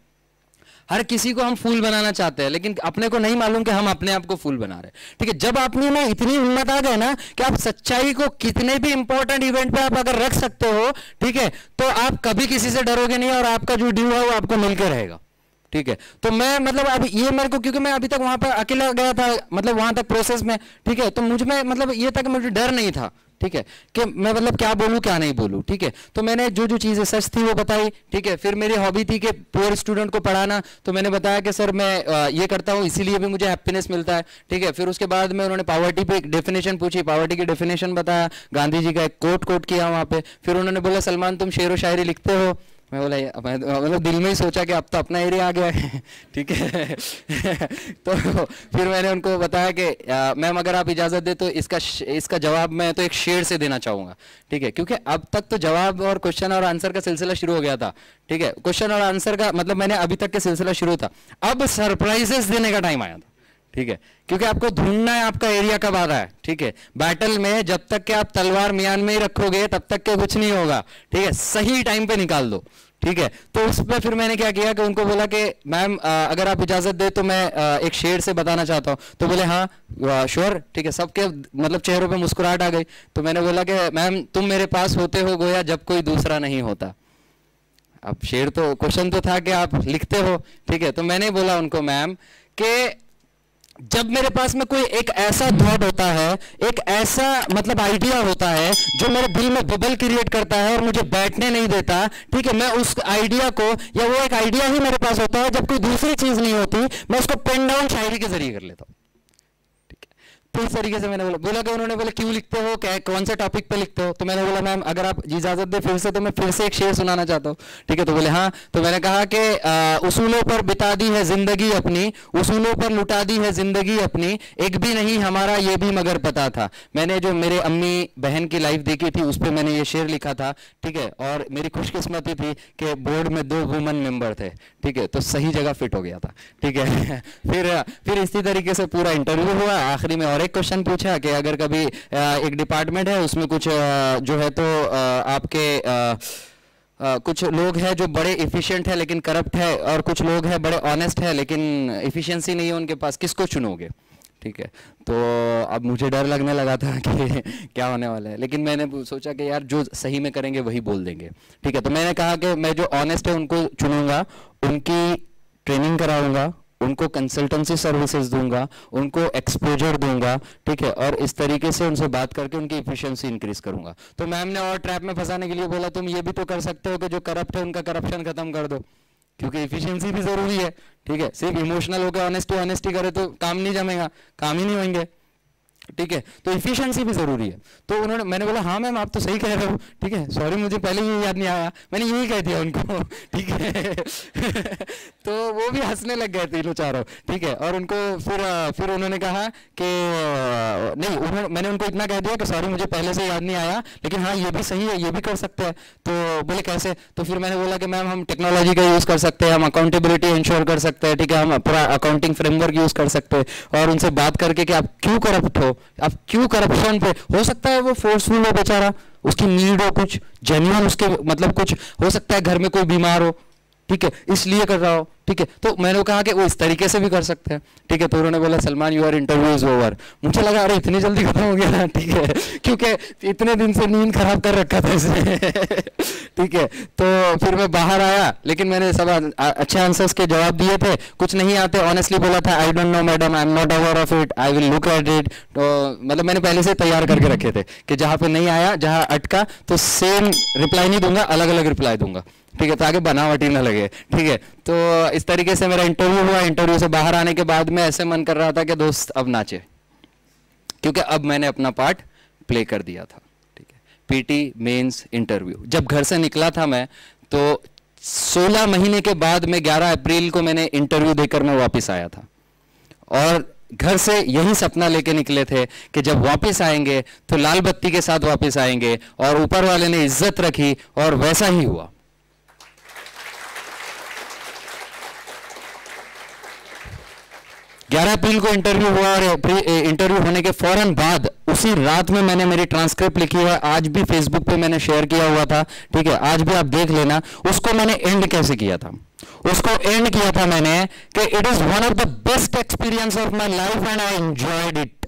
हर किसी को हम फूल बनाना चाहते हैं, लेकिन अपने को नहीं मालूम कि हम अपने आप को फूल बना रहे हैं, ठीक है। जब आपने में इतनी हिम्मत आ जाए ना कि आप सच्चाई को कितने भी इंपॉर्टेंट इवेंट पे आप अगर रख सकते हो, ठीक है, तो आप कभी किसी से डरोगे नहीं, और आपका जो ड्यू है वो आपको मिलकर रहेगा, ठीक है। तो मैं मतलब अब ये मेरे को, क्योंकि मैं अभी तक वहां पर अकेला गया था, मतलब वहां तक प्रोसेस में, ठीक है, तो मुझ में मतलब ये था कि मुझे डर नहीं था, ठीक है, कि मैं मतलब क्या बोलूँ क्या नहीं बोलूँ, ठीक है। तो मैंने जो जो चीज़ें सच थी वो बताई, ठीक है। फिर मेरी हॉबी थी कि पुअर स्टूडेंट को पढ़ाना, तो मैंने बताया कि सर मैं ये करता हूँ, इसीलिए भी मुझे हैप्पीनेस मिलता है, ठीक है। फिर उसके बाद में उन्होंने पावर्टी पे एक डेफिनेशन पूछी, पावर्टी की डेफिनेशन बताया, गांधी जी का एक कोट कोट किया वहाँ पर। फिर उन्होंने बोला सलमान तुम शेर व शायरी लिखते हो, मैं बोला मतलब दिल में ही सोचा कि अब तो अपना एरिया आ गया है, ठीक है। तो फिर मैंने उनको बताया कि मैम अगर आप इजाज़त दे तो इसका इसका जवाब मैं तो एक शेर से देना चाहूँगा, ठीक है, क्योंकि अब तक तो जवाब और क्वेश्चन और आंसर का सिलसिला शुरू हो गया था, ठीक है, क्वेश्चन और आंसर का मतलब मैंने अभी तक का सिलसिला शुरू था, अब सरप्राइजेस देने का टाइम आया था, ठीक है, क्योंकि आपको ढूंढना है आपका एरिया कब आ रहा है, ठीक है। बैटल में जब तक के आप तलवार मियान में ही रखोगे तब तक के कुछ नहीं होगा, ठीक है, सही टाइम पे निकाल दो, ठीक है। तो उस पर फिर मैंने क्या किया कि उनको बोला कि मैम अगर आप इजाज़त दे तो मैं आ, एक शेर से बताना चाहता हूँ, तो बोले हाँ श्योर, ठीक है। सबके मतलब चेहरों पर मुस्कुराहट आ गई, तो मैंने बोला कि मैम तुम मेरे पास होते हो गोया जब कोई दूसरा नहीं होता। अब शेर तो क्वेश्चन तो था कि आप लिखते हो, ठीक है, तो मैंने बोला उनको मैम के जब मेरे पास में कोई एक ऐसा थॉट होता है, एक ऐसा मतलब आइडिया होता है जो मेरे दिल में बबल क्रिएट करता है और मुझे बैठने नहीं देता, ठीक है, मैं उस आइडिया को, या वो एक आइडिया ही मेरे पास होता है जब कोई दूसरी चीज़ नहीं होती, मैं उसको पेन डाउन शायरी के जरिए कर लेता हूँ, ठीक है। तो इस तरीके से मैंने बोला बोला कि उन्होंने बोला क्यों लिखते हो, क्या कौन से टॉपिक पर लिखते हो, तो मैंने बोला मैम अगर आप इजाज़त दें फिर से तो मैं फिर से एक शेर सुनाना चाहता हूँ, ठीक है। तो बोले हाँ, तो मैंने कहा कि उसूलों पर बिता दी है जिंदगी अपनी, उसूलों पर लुटा दी है जिंदगी अपनी, एक भी नहीं हमारा ये भी मगर पता था। मैंने जो मेरे अम्मी बहन की लाइफ देखी थी उस पर मैंने ये शेर लिखा था, ठीक है, और मेरी खुशकिस्मती थी कि बोर्ड में दो वुमन मेंबर थे, ठीक है, तो सही जगह फिट हो गया था, ठीक है। फिर फिर इसी तरीके से पूरा इंटरव्यू हुआ। आखिरी में और एक क्वेश्चन पूछा कि अगर कभी एक डिपार्टमेंट है उसमें कुछ जो है तो आपके Uh, कुछ लोग हैं जो बड़े इफिशिएंट हैं लेकिन करप्ट है, और कुछ लोग हैं बड़े ऑनेस्ट हैं लेकिन इफिशिएंसी नहीं है उनके पास, किसको चुनोगे, ठीक है। तो अब मुझे डर लगने लगा था कि क्या होने वाला है, लेकिन मैंने सोचा कि यार जो सही में करेंगे वही बोल देंगे, ठीक है। तो मैंने कहा कि मैं जो ऑनेस्ट है उनको चुनूँगा, उनकी ट्रेनिंग कराऊँगा, उनको कंसल्टेंसी सर्विसेज दूंगा, उनको एक्सपोजर दूंगा, ठीक है, और इस तरीके से उनसे बात करके उनकी एफिशिएंसी इंक्रीज करूंगा। तो मैम ने और ट्रैप में फंसाने के लिए बोला तुम ये भी तो कर सकते हो कि जो करप्ट है उनका करप्शन खत्म कर दो, क्योंकि एफिशिएंसी भी जरूरी है, ठीक है, सिर्फ इमोशनल होकर ऑनेस्टी ऑनेस्टी करे तो काम नहीं जमेगा, काम ही नहीं होंगे, ठीक है, तो एफिशिएंसी भी जरूरी है। तो उन्होंने मैंने बोला हाँ मैम आप तो सही कह रहे हो, ठीक है, सॉरी मुझे पहले ही याद नहीं आया, मैंने यही कह दिया उनको, ठीक है। तो वो भी हंसने लग गए तीनों चारों, ठीक है, और उनको फिर फिर उन्होंने कहा कि नहीं उन्होंने मैंने उनको इतना कह दिया कि सॉरी मुझे पहले से याद नहीं आया, लेकिन हाँ ये भी सही है, ये भी कर सकते हैं। तो बोले कैसे, तो फिर मैंने बोला कि मैम हम टेक्नोलॉजी का यूज़ कर सकते हैं, हम अकाउंटेबिलिटी इंश्योर कर सकते हैं, ठीक है, हम पूरा अकाउंटिंग फ्रेमवर्क यूज़ कर सकते हैं, और उनसे बात करके कि आप क्यों करप्ट हो, अब क्यों करप्शन पे, हो सकता है वो फोर्सफुल हो बेचारा, उसकी नीड हो कुछ जेन्युइन, उसके मतलब कुछ हो सकता है घर में कोई बीमार हो, ठीक है, इसलिए कर रहा हो, ठीक है, तो मैंने कहा कि वो इस तरीके से भी कर सकते हैं, ठीक है। तो उन्होंने बोला Salman your interview is over. मुझे लगा अरे इतनी जल्दी खत्म हो गया ना, ठीक है, क्योंकि इतने दिन से नींद खराब कर रखा था इसने, ठीक है। तो फिर मैं बाहर आया, लेकिन मैंने सब अच्छे आंसर्स के जवाब दिए थे, कुछ नहीं आते ऑनेस्टली बोला था, I don't know madam, I am not aware of it, I will look at it. तो मतलब मैंने पहले से तैयार करके रखे थे कि जहाँ पे नहीं आया, जहाँ अटका तो सेम रिप्लाई नहीं दूंगा, अलग अलग रिप्लाई दूंगा, ठीक है, तो आगे बनावटी ना लगे, ठीक है। तो इस तरीके से मेरा इंटरव्यू हुआ। इंटरव्यू से बाहर आने के बाद में ऐसे मन कर रहा था कि दोस्त अब नाचे, क्योंकि अब मैंने अपना पार्ट प्ले कर दिया था, ठीक है। पीटी मेंस इंटरव्यू जब घर से निकला था मैं, तो सोलह महीने के बाद में ग्यारह अप्रैल को मैंने इंटरव्यू देकर मैं वापस आया था, और घर से यही सपना लेके निकले थे कि जब वापस आएंगे तो लाल बत्ती के साथ वापस आएंगे, और ऊपर वाले ने इज्जत रखी और वैसा ही हुआ। ग्यारह अप्रैल को इंटरव्यू हुआ, और इंटरव्यू होने के फौरन बाद उसी रात में मैंने मेरी ट्रांसक्रिप्ट लिखी है, आज भी फेसबुक पे मैंने शेयर किया हुआ था, ठीक है, आज भी आप देख लेना। उसको मैंने एंड कैसे किया था, उसको एंड किया था मैंने कि it is one of the best experience of my life and I enjoyed it,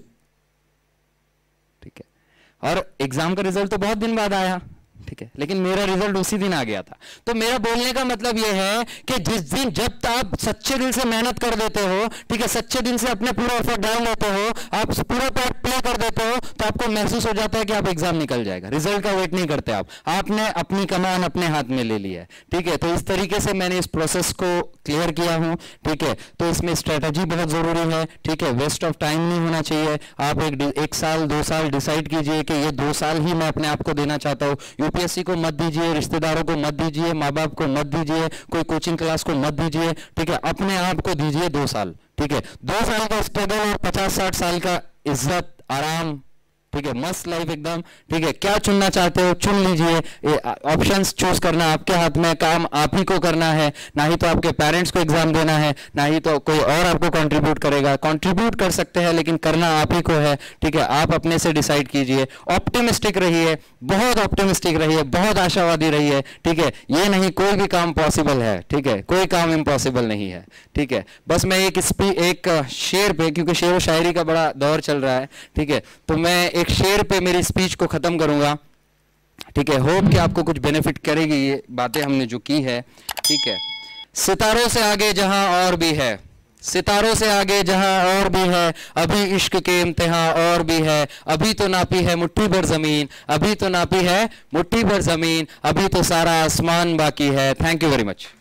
ठीक है। और एग्जाम का रिजल्ट तो बहुत दिन बाद आया, ठीक है, लेकिन मेरा रिजल्ट उसी दिन आ गया था। तो मेरा बोलने का मतलब यह है कि जिस दिन जब आप सच्चे दिल से मेहनत कर देते हो, ठीक है, सच्चे दिल से अपने पूरा एफर्ट डाल देते हो, आप पूरा पार्ट प्ले कर देते हो, तो आपको महसूस हो जाता है कि आप एग्जाम निकल जाएगा, रिजल्ट का वेट नहीं करते आप, आपने अपनी कमान अपने हाथ में ले ली है, ठीक है। तो इस तरीके से मैंने इस प्रोसेस को क्लियर किया हूं, ठीक है। तो इसमें स्ट्रेटेजी बहुत जरूरी है, ठीक है, वेस्ट ऑफ टाइम नहीं होना चाहिए। आप एक, एक साल दो साल डिसाइड कीजिए कि ये दो साल ही मैं अपने आप को देना चाहता हूँ, यूपीएससी को मत दीजिए, रिश्तेदारों को मत दीजिए, माँ बाप को मत दीजिए, कोई कोचिंग क्लास को मत दीजिए, ठीक है, अपने आप को दीजिए दो साल, ठीक है। दो साल का स्ट्रगल और पचास साठ साल का इज्जत आराम, ठीक है, मस्त लाइफ एकदम, ठीक है। क्या चुनना चाहते हो चुन लीजिए, ऑप्शंस चूज करना आपके हाथ में, काम आप ही को करना है, ना ही तो आपके पेरेंट्स को एग्जाम देना है, ना ही तो कोई और आपको कंट्रीब्यूट करेगा, कंट्रीब्यूट कर सकते हैं लेकिन करना आप ही को है, ठीक है। आप अपने से डिसाइड कीजिए, ऑप्टिमिस्टिक रहिए, बहुत ऑप्टिमिस्टिक रहिए, बहुत आशावादी रहिए, ठीक है। ये नहीं कोई भी काम पॉसिबल है, ठीक है, कोई काम इम्पॉसिबल नहीं है, ठीक है। बस मैं एक एक शेर पे, क्योंकि शेर व शायरी का बड़ा दौर चल रहा है, ठीक है, तो मैं एक शेर पे मेरी स्पीच को खत्म करूंगा, ठीक है। होप कि आपको कुछ बेनिफिट करेगी ये बातें हमने जो की है, ठीक है। सितारों से आगे जहां और भी है, सितारों से आगे जहां और भी है, अभी इश्क के इम्तिहान और भी है, अभी तो नापी है मुट्ठी भर जमीन, अभी तो नापी है मुट्ठी भर जमीन, अभी तो सारा आसमान बाकी है। Thank you very much.